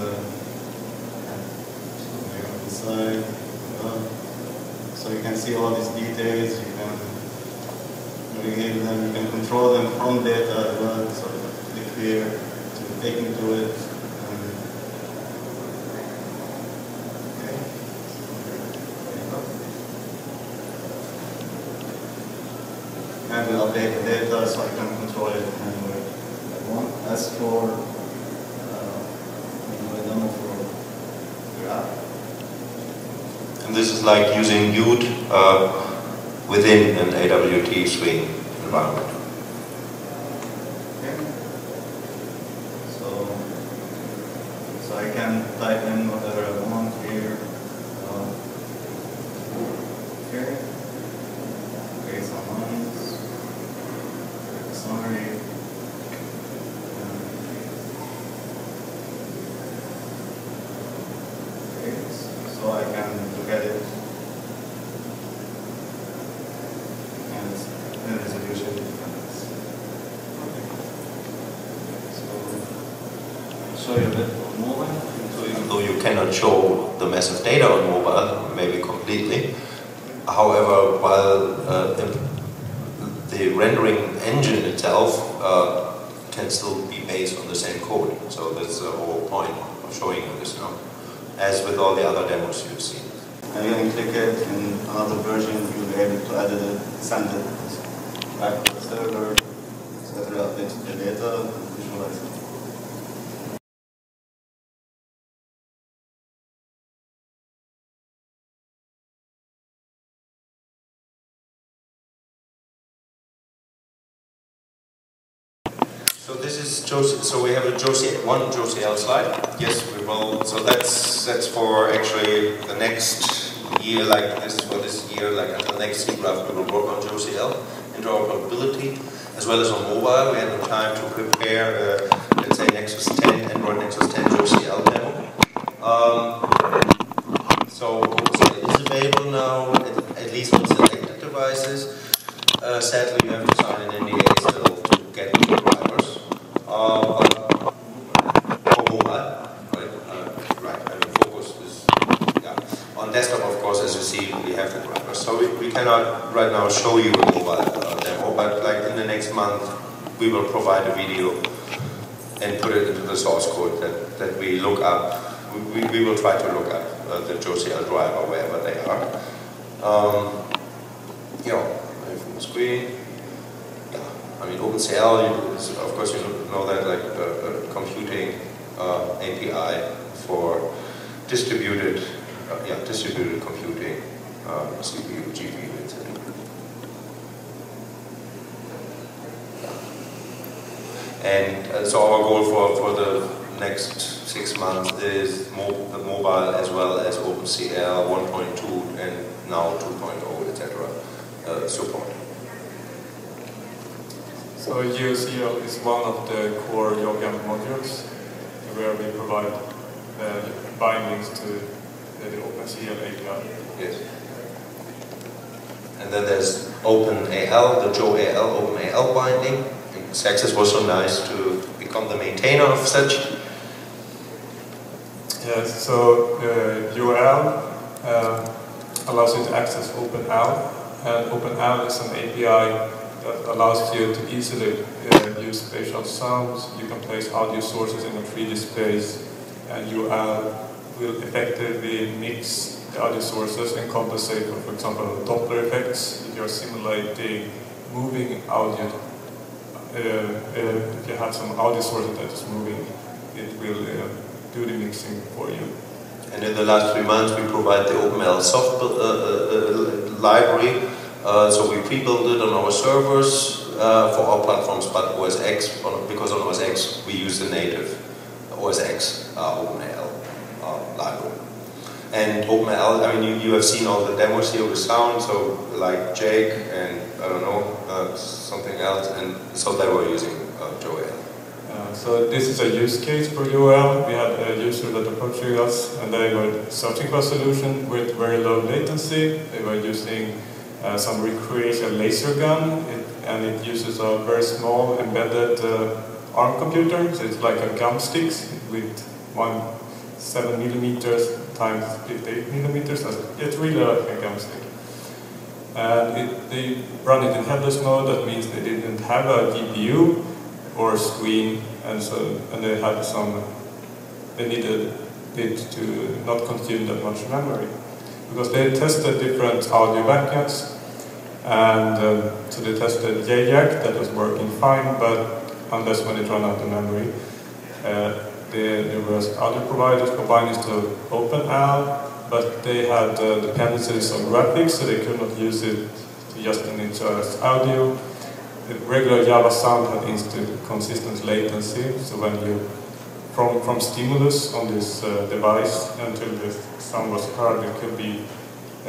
inside, so you can see all these details. You can navigate them. You can control them from data as well. So click here to take me to it. And we'll update the data so I can control it anywhere I want. As for I don't know for graph. And this is like using Newt within an AWT swing environment. Okay. So I can type in whatever I want here. Okay. Okay, someone. Summary. Okay, so I can look at it and the resolution depends. Okay. So I'll show you a bit on mobile. So even though you cannot show the massive data on mobile, maybe completely, however, while the rendering engine itself can still be based on the same code. So that's the whole point of showing you this now, as with all the other demos you've seen. And you can click it in another version, you'll be able to edit it, send it back to the server. etc. The data visualized. So this is JOCL. So we have a JOCL, one JOCL slide. Yes, we will. So that's for actually the next year, like this for this year, like until next year, we will work on JOCL, interoperability, as well as on mobile. We had the time to prepare, let's say, Nexus 10, Android Nexus 10 JOCL demo. So it's available now, at least on selected devices. Sadly, you have to sign an NDA still to get into drivers. For mobile, right, I mean, focus is, yeah. On desktop, of course, as you see, we have the drivers. So we cannot right now show you a mobile demo, but like in the next month, we will provide a video and put it into the source code that we look up. We will try to look up the JOCL driver wherever they are. You know, from the screen. I mean, OpenCL, of course, you know that, like a computing API for distributed, distributed computing, CPU, GPU, etc. And so our goal for the next 6 months is the mobile as well as OpenCL 1.2 and now 2.0, etc. support. So JOCL is one of the core JogAmp modules where we provide bindings to the OpenCL API. Yes. And then there's OpenAL, the JOAL, OpenAL binding. And Xerxes was so nice to become the maintainer of such. Yes, so JOAL allows you to access OpenAL, and OpenAL is an API that allows you to easily use spatial sounds. You can place audio sources in a 3D space, and you will effectively mix the audio sources and compensate for example, Doppler effects. If you're simulating moving audio, if you have some audio source that is moving, it will do the mixing for you. And in the last 3 months, we provide the OpenAL soft library. So we pre-built it on our servers for our platforms, but OSX, because on OSX we use the native OSX OpenAL library. And OpenAL, I mean, you have seen all the demos here with sound, so like Jake and I don't know, something else, and so they were using JOAL. So this is a use case for JOAL. We had a user that approached us, and they were searching for a solution with very low latency. They were using some recreation laser gun, and it uses a very small embedded ARM computer, so it's like a gun stick with 7 mm × 58 mm, it's really like a gun stick. And they run it in headless mode, that means they didn't have a GPU or a screen, and so they had some, they needed it to not consume that much memory. Because they tested different audio backends, and so they tested JJack, that was working fine, but unless when it ran out of memory. There was other providers combining to OpenAL, but they had dependencies on graphics, so they could not use it to just initialize audio. The regular Java sound had consistent latency, so when you from stimulus on this device until the sound was heard, it could be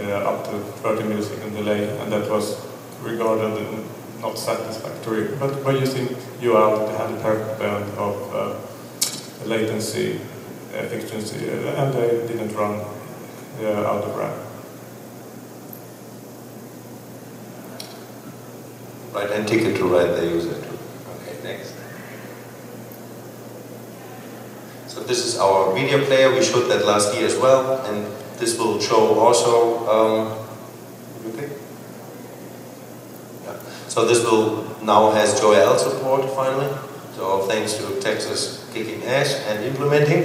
up to 30 millisecond delay, and that was regarded not satisfactory. But by using UL, they had a perfect band of latency, efficiency, and they didn't run out of RAM. Right, and ticket to write the user too. Okay, next. So this is our media player. We showed that last year as well, and this will show also. Okay. Yeah. So this will now has JOAL support finally. So thanks to Texas kicking ass and implementing,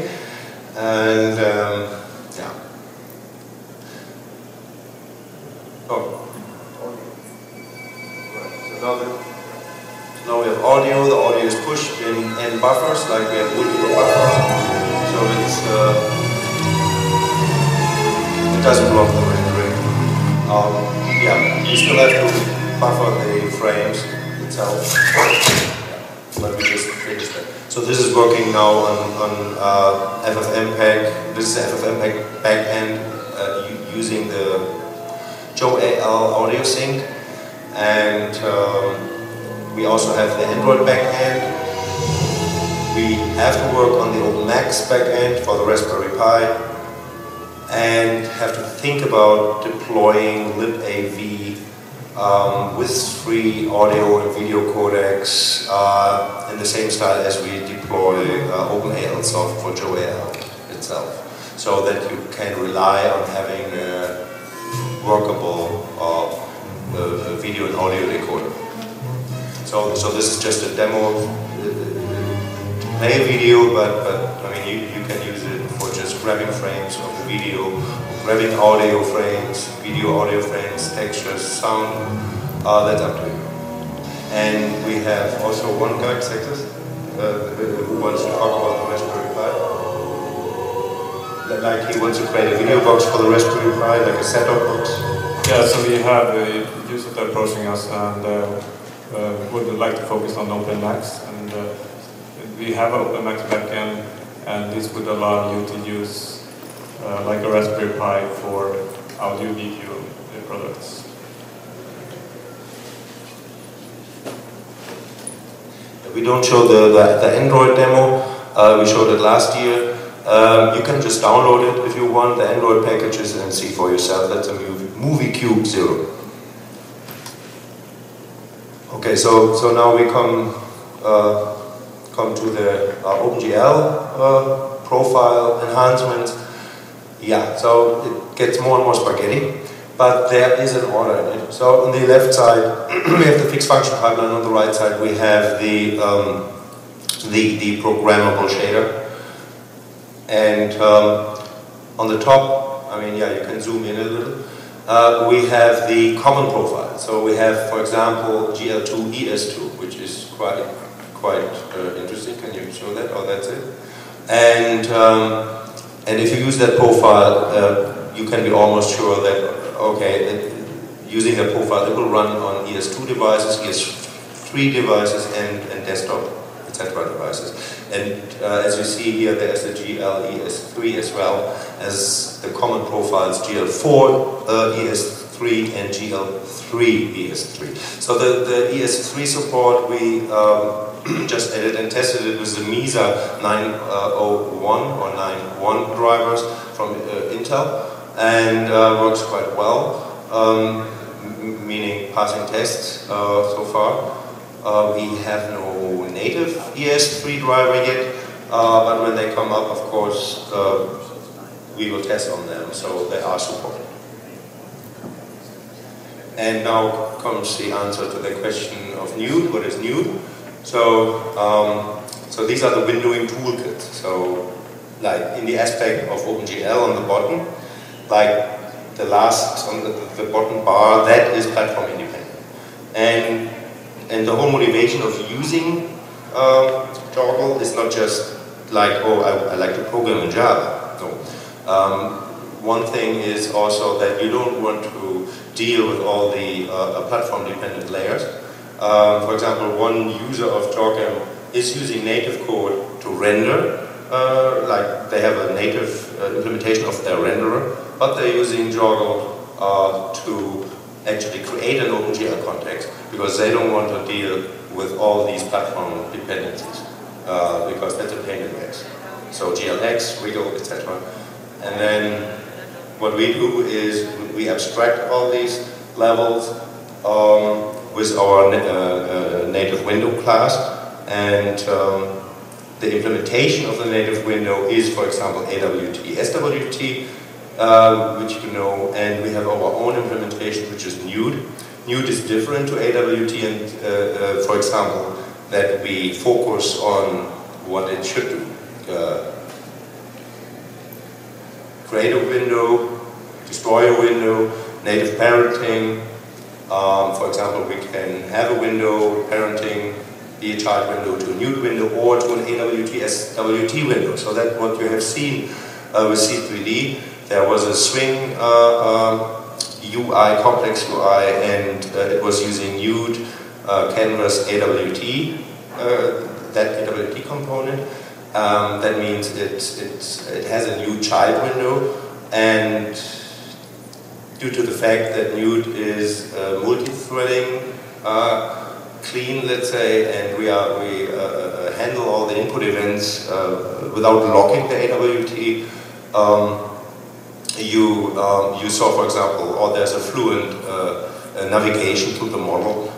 and yeah. Oh. So now we have audio. in buffers, like we have multiple buffers, so it's it doesn't block the rendering. Yeah, we still have to buffer the frames itself, but we just finished that. So this is working now on FFmpeg. This is FFmpeg backend using the JOAL audio sync, and we also have the Android backend. We have to work on the OpenAX backend for the Raspberry Pi, and have to think about deploying libav with free audio and video codecs in the same style as we deploy OpenAL soft for JOAL itself, so that you can rely on having a workable video and audio decoder. So this is just a demo to play video, but I mean you can use it for just grabbing frames of the video, grabbing audio frames, video audio frames, textures, sound. That's up to you. And we have also one guy, Xerxes, who wants to talk about the Raspberry Pi. Like he wants to create a video box for the Raspberry Pi, like a setup box. Yeah. So we have a user approaching us and. Would like to focus on OpenMax, and we have an OpenMax backend, and this would allow you to use like a Raspberry Pi for audio video products. We don't show the Android demo, we showed it last year. You can just download it if you want, the Android packages, and see for yourself. That's a MovieCube 0. Okay, so now we come to the OpenGL profile enhancements. Yeah, so it gets more and more spaghetti, but there is an order in it. So on the left side we have the fixed function pipeline. On the right side we have the programmable shader. And on the top, I mean, yeah, you can zoom in a little. We have the common profile. So we have, for example, GL2, ES2, which is quite interesting. Can you show that? Oh, that's it. And if you use that profile, you can be almost sure that, okay, using that profile, it will run on ES2 devices, ES3 devices, and desktop, etc. devices. And as you see here, there's the GL ES3 as well as the common profiles GL4 ES3 and GL3 ES3. So the ES3 support, we just added and tested it with the Mesa 901 or 91 drivers from Intel, and works quite well, meaning passing tests so far. We have no native ES3 driver yet, but when they come up, of course, we will test on them, so they are supported. And now comes the answer to the question of NEWT. What is NEWT? So these are the windowing toolkits. So, like in the aspect of OpenGL on the bottom, like the last on the bottom bar, that is platform independent. And the whole motivation of using JOGL is not just like, oh, I like to program in Java. No. One thing is also that you don't want to deal with all the platform-dependent layers. For example, one user of JogAmp is using native code to render, like they have a native implementation of their renderer, but they're using JOGL to actually create an OpenGL context, because they don't want to deal with all these platform dependencies, because that's a pain in the ass. So GLX, wiggle, etc. And then what we do is we abstract all these levels with our native window class, and the implementation of the native window is, for example, AWT, SWT, which you know, and we have our own implementation, which is NEWT. NEWT is different to AWT, and for example, that we focus on what it should do. Create a window, destroy a window, native parenting. For example, we can have a window parenting the HR window to a NEWT window or to an AWT, SWT window. So that what you have seen with C3D, there was a swing UI, complex UI, and it was using NEWT, canvas, AWT, that AWT component. That means it has a NEWT child window, and due to the fact that NEWT is multi-threading clean, let's say, and we handle all the input events without locking the AWT. You saw, for example, or there's a fluent navigation to the model,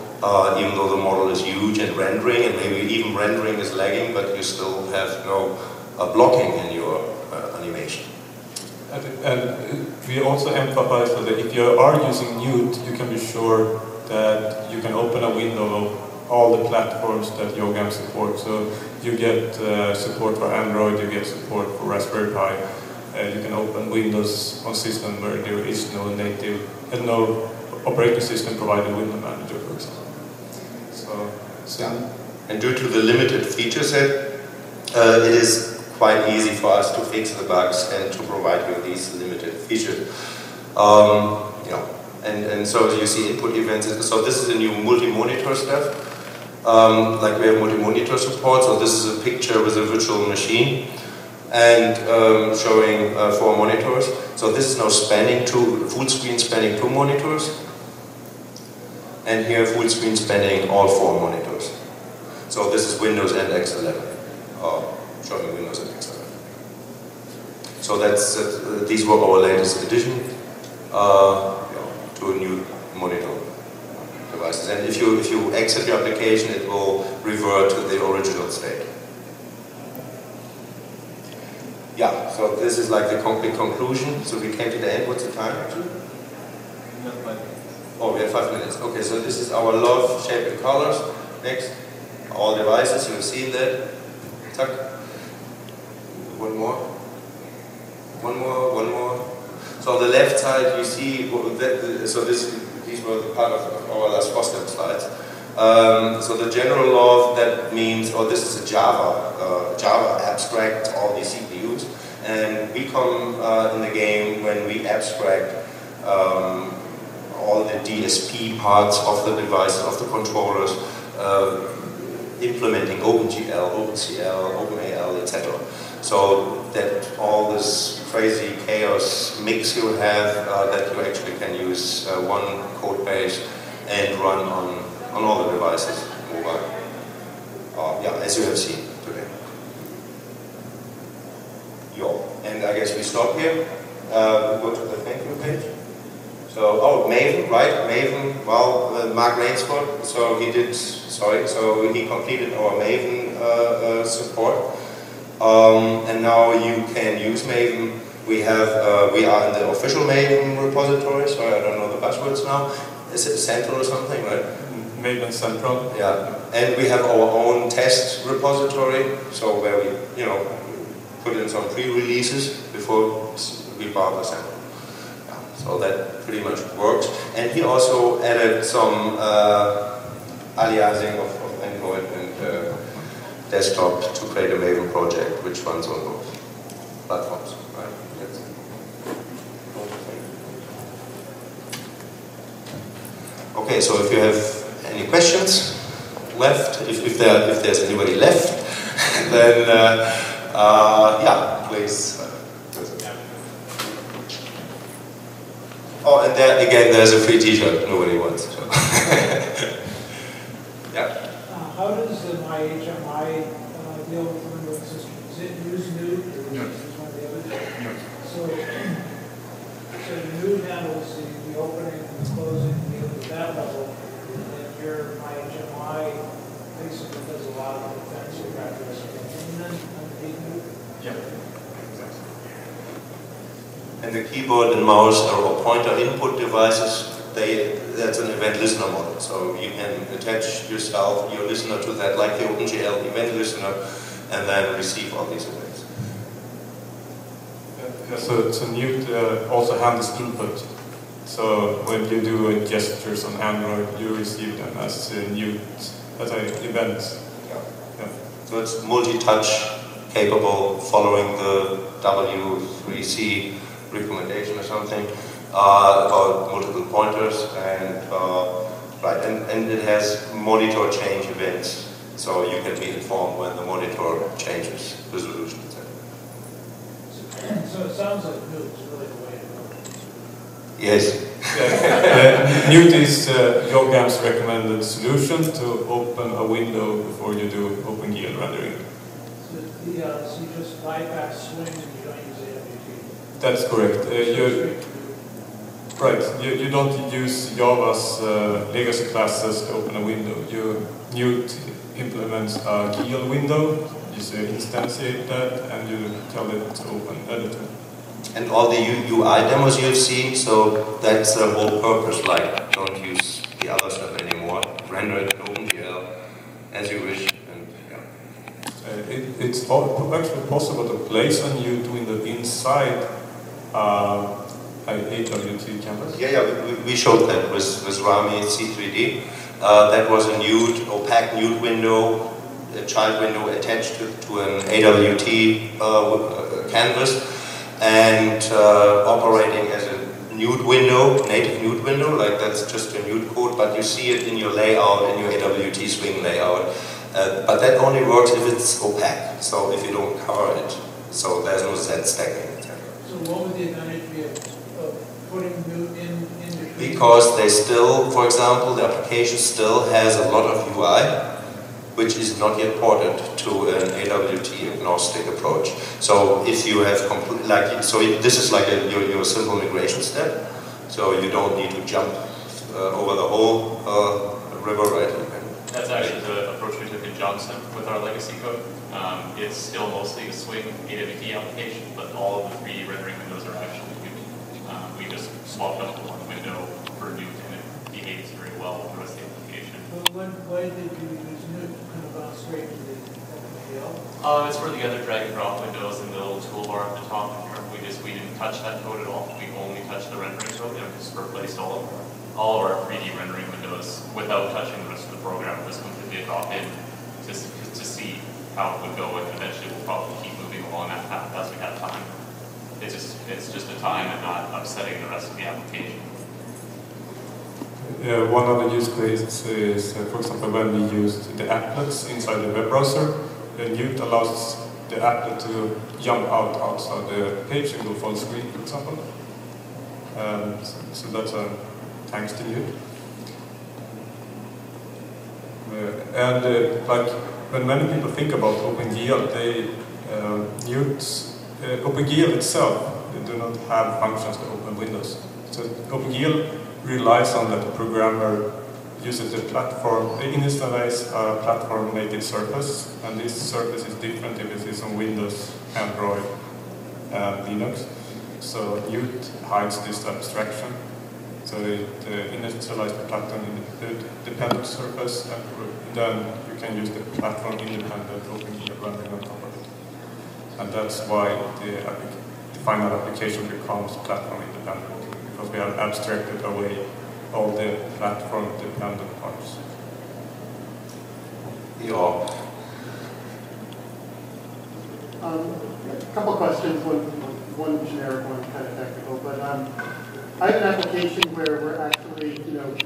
even though the model is huge and rendering, and maybe even rendering is lagging, but you still have no blocking in your animation. And we also emphasize that if you are using NEWT, you can be sure that you can open a window of all the platforms that JogAmp supports. So you get support for Android, you get support for Raspberry Pi. You can open Windows on system where there is no native, no operating system provided window manager, for example. So. And due to the limited feature set, it is quite easy for us to fix the bugs and to provide you these limited features. And so you see input events. So this is the new multi-monitor stuff. Like we have multi-monitor support. So this is a picture with a virtual machine and showing 4 monitors. So this is now spanning 2, full screen spanning 2 monitors. And here full screen spanning all 4 monitors. So this is Windows and X11. Showing Windows and X11. So that's, these were our latest edition. To a new monitor devices, and if you exit your application, it will revert to the original state. Yeah, so this is like the complete conclusion. So we came to the end. What's the time actually? We have 5 minutes. Oh, we have 5 minutes. Okay, so this is our love, shape, and colors. Next, all devices. You've seen that. Tuck. One more. One more. One more. So on the left side, you see, so these were the part of our last Boston slides. So the general law, that means, oh, this is a Java abstracts all these CPUs. And we come in the game when we abstract all the DSP parts of the devices, of the controllers, implementing OpenGL, OpenCL, OpenAL, etc. So that all this crazy chaos mix you have, that you actually can use one code base and run on all the devices, mobile. Yeah, as you have seen today. Yo, and I guess we stop here. We'll go to the thank you page. So, oh, Maven, right? Maven, well, Mark Raynsford, so he did, sorry, so he completed our Maven support. And now you can use Maven. We have we are in the official Maven repository. Sorry, I don't know the buzzwords now. Is it Central or something, right? Maven Central. Yeah, and we have our own test repository, so where we put in some pre-releases before we bar the sample. Yeah, so that pretty much works. And he also added some aliasing of Android and desktop to create a Maven project, which runs on those platforms. Right? That's it. Okay, so if you have any questions left, if there's anybody left, then yeah, please. Oh, and there again, there's a free T-shirt nobody wants. Yeah. How does the MyHMI deal with the Windows system? Is it use NEWT or is it one of the others? No. So NEWT handles the opening and the closing deal at that level, and your MyHMI basically does a lot of the fancy practice. Yep. Exactly. And the keyboard and mouse are pointer input devices. That's an event listener model, so you can attach yourself, your listener to that, like the OpenGL event listener, and then receive all these events. Yeah, so NEWT also handles input. So when you do gestures on Android, you receive them as NEWT, as events. So it's multi-touch capable, following the W3C recommendation or something about multiple pointers, and it has monitor change events, so you can be informed when the monitor changes resolution, etc. So it sounds like NEWT is really the way to go. Yes. NEWT is JogAmp's recommended solution to open a window before you do OpenGL rendering. So you just bypass swings and you don't use AWT? That's correct. You don't use Java's legacy classes to open a window. NEWT implements a GL window, you say instantiate that, and you tell it to open editor. And all the UI demos you've seen, so that's the whole purpose, like don't use the other stuff anymore, render it in OpenGL as you wish. It's actually possible to place a NEWT window inside AWT campus. We showed that with Rami C3D. That was a NEWT, opaque NEWT window, a child window attached to an AWT canvas, and operating as a NEWT window, native NEWT window, like that's just a NEWT code, but you see it in your layout, in your AWT swing layout. But that only works if it's opaque, so if you don't cover it, so there's no Z stacking. So what would the advantage be of putting NEWT in between? Because they still, for example, the application still has a lot of UI, which is not yet ported to an AWT agnostic approach. So if you have complete, like, so this is like your simple migration step, so you don't need to jump over the whole river, right? That's actually the approach we took in JamSim with our legacy code. It's still mostly a swing AWT application, but all of the 3D rendering windows are actually NEWT. We just swapped out the one window for NEWT, and it behaves very well with the rest of the application. But why did you use NEWT to kind of bounce straight to the OpenGL? It's for the other drag and drop windows and the little toolbar at the top here. We didn't touch that code at all. We only touched the rendering code, and we just replaced all of our 3D rendering windows without touching the rest of the program. Was completely adopted just to see how it would go, and eventually we'll probably keep moving along that path as we have time. It's just a time and not upsetting the rest of the application. One other use case is, for example, when we used the applets inside the web browser, NEWT allows the applet to jump outside the page and go full screen, for example. So that's a thanks to NEWT. When many people think about OpenGL, OpenGL itself, they do not have functions to open windows. So OpenGL relies on that the programmer uses the platform, they initialize a platform native surface, and this surface is different if it is on Windows, Android, and Linux. So NEWT hides this abstraction. So it initializes the platform independent surface, and then you can use the platform independent OpenGL rendering on top of it. And that's why the final application becomes platform independent, because we have abstracted away all the platform dependent parts. Yeah. A couple questions, one generic, one kind of technical, but I have an application where we're actually,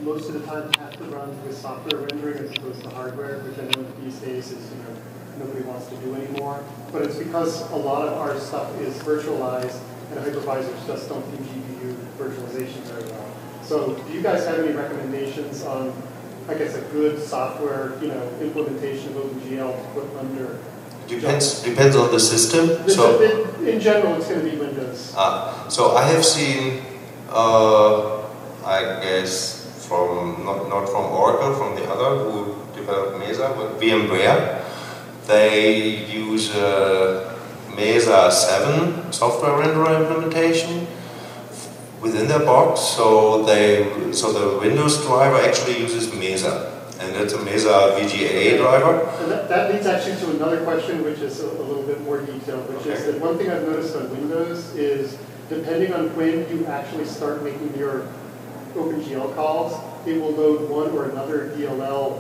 most of the time have to run with software rendering as opposed to hardware, which I know these days is, nobody wants to do anymore. But it's because a lot of our stuff is virtualized, and hypervisors just don't do GPU virtualization very well. So do you guys have any recommendations on, I guess, a good software, implementation of OpenGL to put under? Depends on the system. In general, it's going to be Windows. So I have seen. I guess from not from Oracle, from the other who developed Mesa, but VMware. They use Mesa 7 software renderer implementation within their box. So the Windows driver actually uses Mesa, and that's a Mesa VGA driver. So that leads actually to another question, which is a little bit more detailed, which is that one thing I've noticed on Windows is, depending on when you actually start making your OpenGL calls, it will load one or another DLL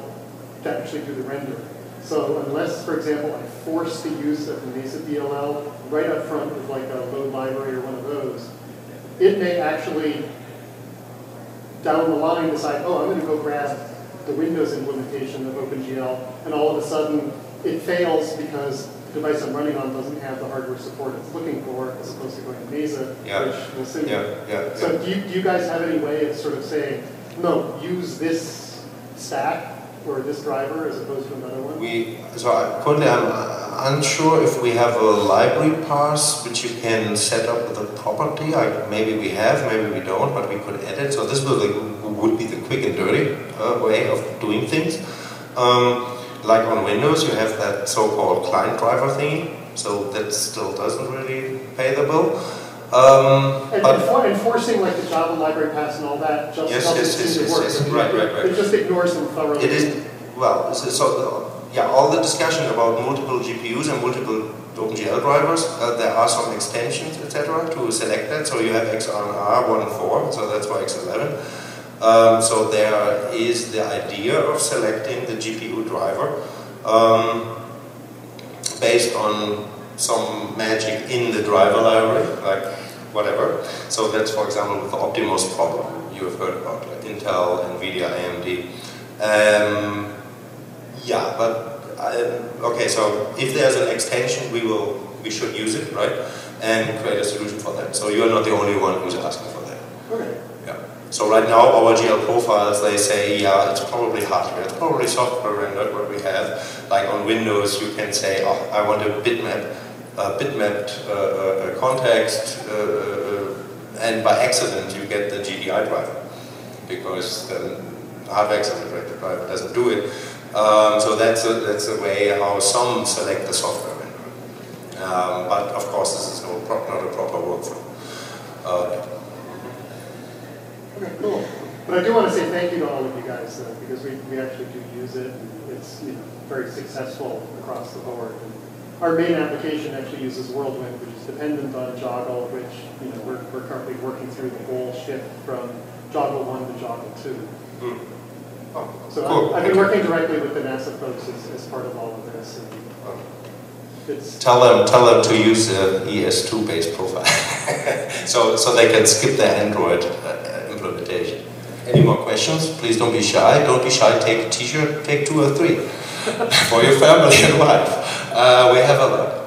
to actually do the rendering. So unless, for example, I force the use of the Mesa DLL right up front with like a load library or one of those, it may actually down the line decide, oh, I'm going to go grab the Windows implementation of OpenGL, and all of a sudden it fails because the device I'm running on doesn't have the hardware support it's looking for, as opposed to going to Mesa, which will send you. So do you guys have any way of sort of saying, no, use this stack or this driver as opposed to another one? So currently I'm unsure if we have a library parse which you can set up with a property. Maybe we have, maybe we don't, but we could edit. So this would be the quick and dirty way of doing things. Like on Windows, you have that so-called client driver thingy, so that still doesn't really pay the bill. But enforcing like the Java library pass and all that just doesn't work. It just ignores them thoroughly. It is, well, so yeah, all the discussion about multiple GPUs and multiple OpenGL drivers, there are some extensions, etc., to select that. So you have XRNR 1 and 4, so that's why X11. So there is the idea of selecting the GPU driver based on some magic in the driver library, like whatever. So that's, for example, with the Optimus problem you have heard about, like Intel, NVIDIA, AMD. Yeah, but okay. So if there's an extension, we should use it, right? And create a solution for that. So you are not the only one who's asking for that. Okay. Yeah. So right now our GL profiles, they say, yeah, it's probably hardware, it's probably software rendered what we have. Like on Windows, you can say, oh, I want a bitmapped context, and by accident you get the GDI driver, because the hardware accident directed driver doesn't do it. So that's a way how some select the software renderer. But of course this is not a proper workflow. Okay, cool. But I do want to say thank you to all of you guys, though, because we actually do use it, and it's, you know, very successful across the board. And our main application actually uses WorldWind, which is dependent on JOGL, which, you know, we're currently working through the whole shift from JOGL 1 to JOGL 2. Mm. Oh, so cool. I've been working directly with the NASA folks as part of all of this. And, tell them to use the ES2 based profile, so they can skip their Android. Any more questions? Please don't be shy. Don't be shy. Take a T-shirt. Take 2 or 3 for your family and wife. We have a lot.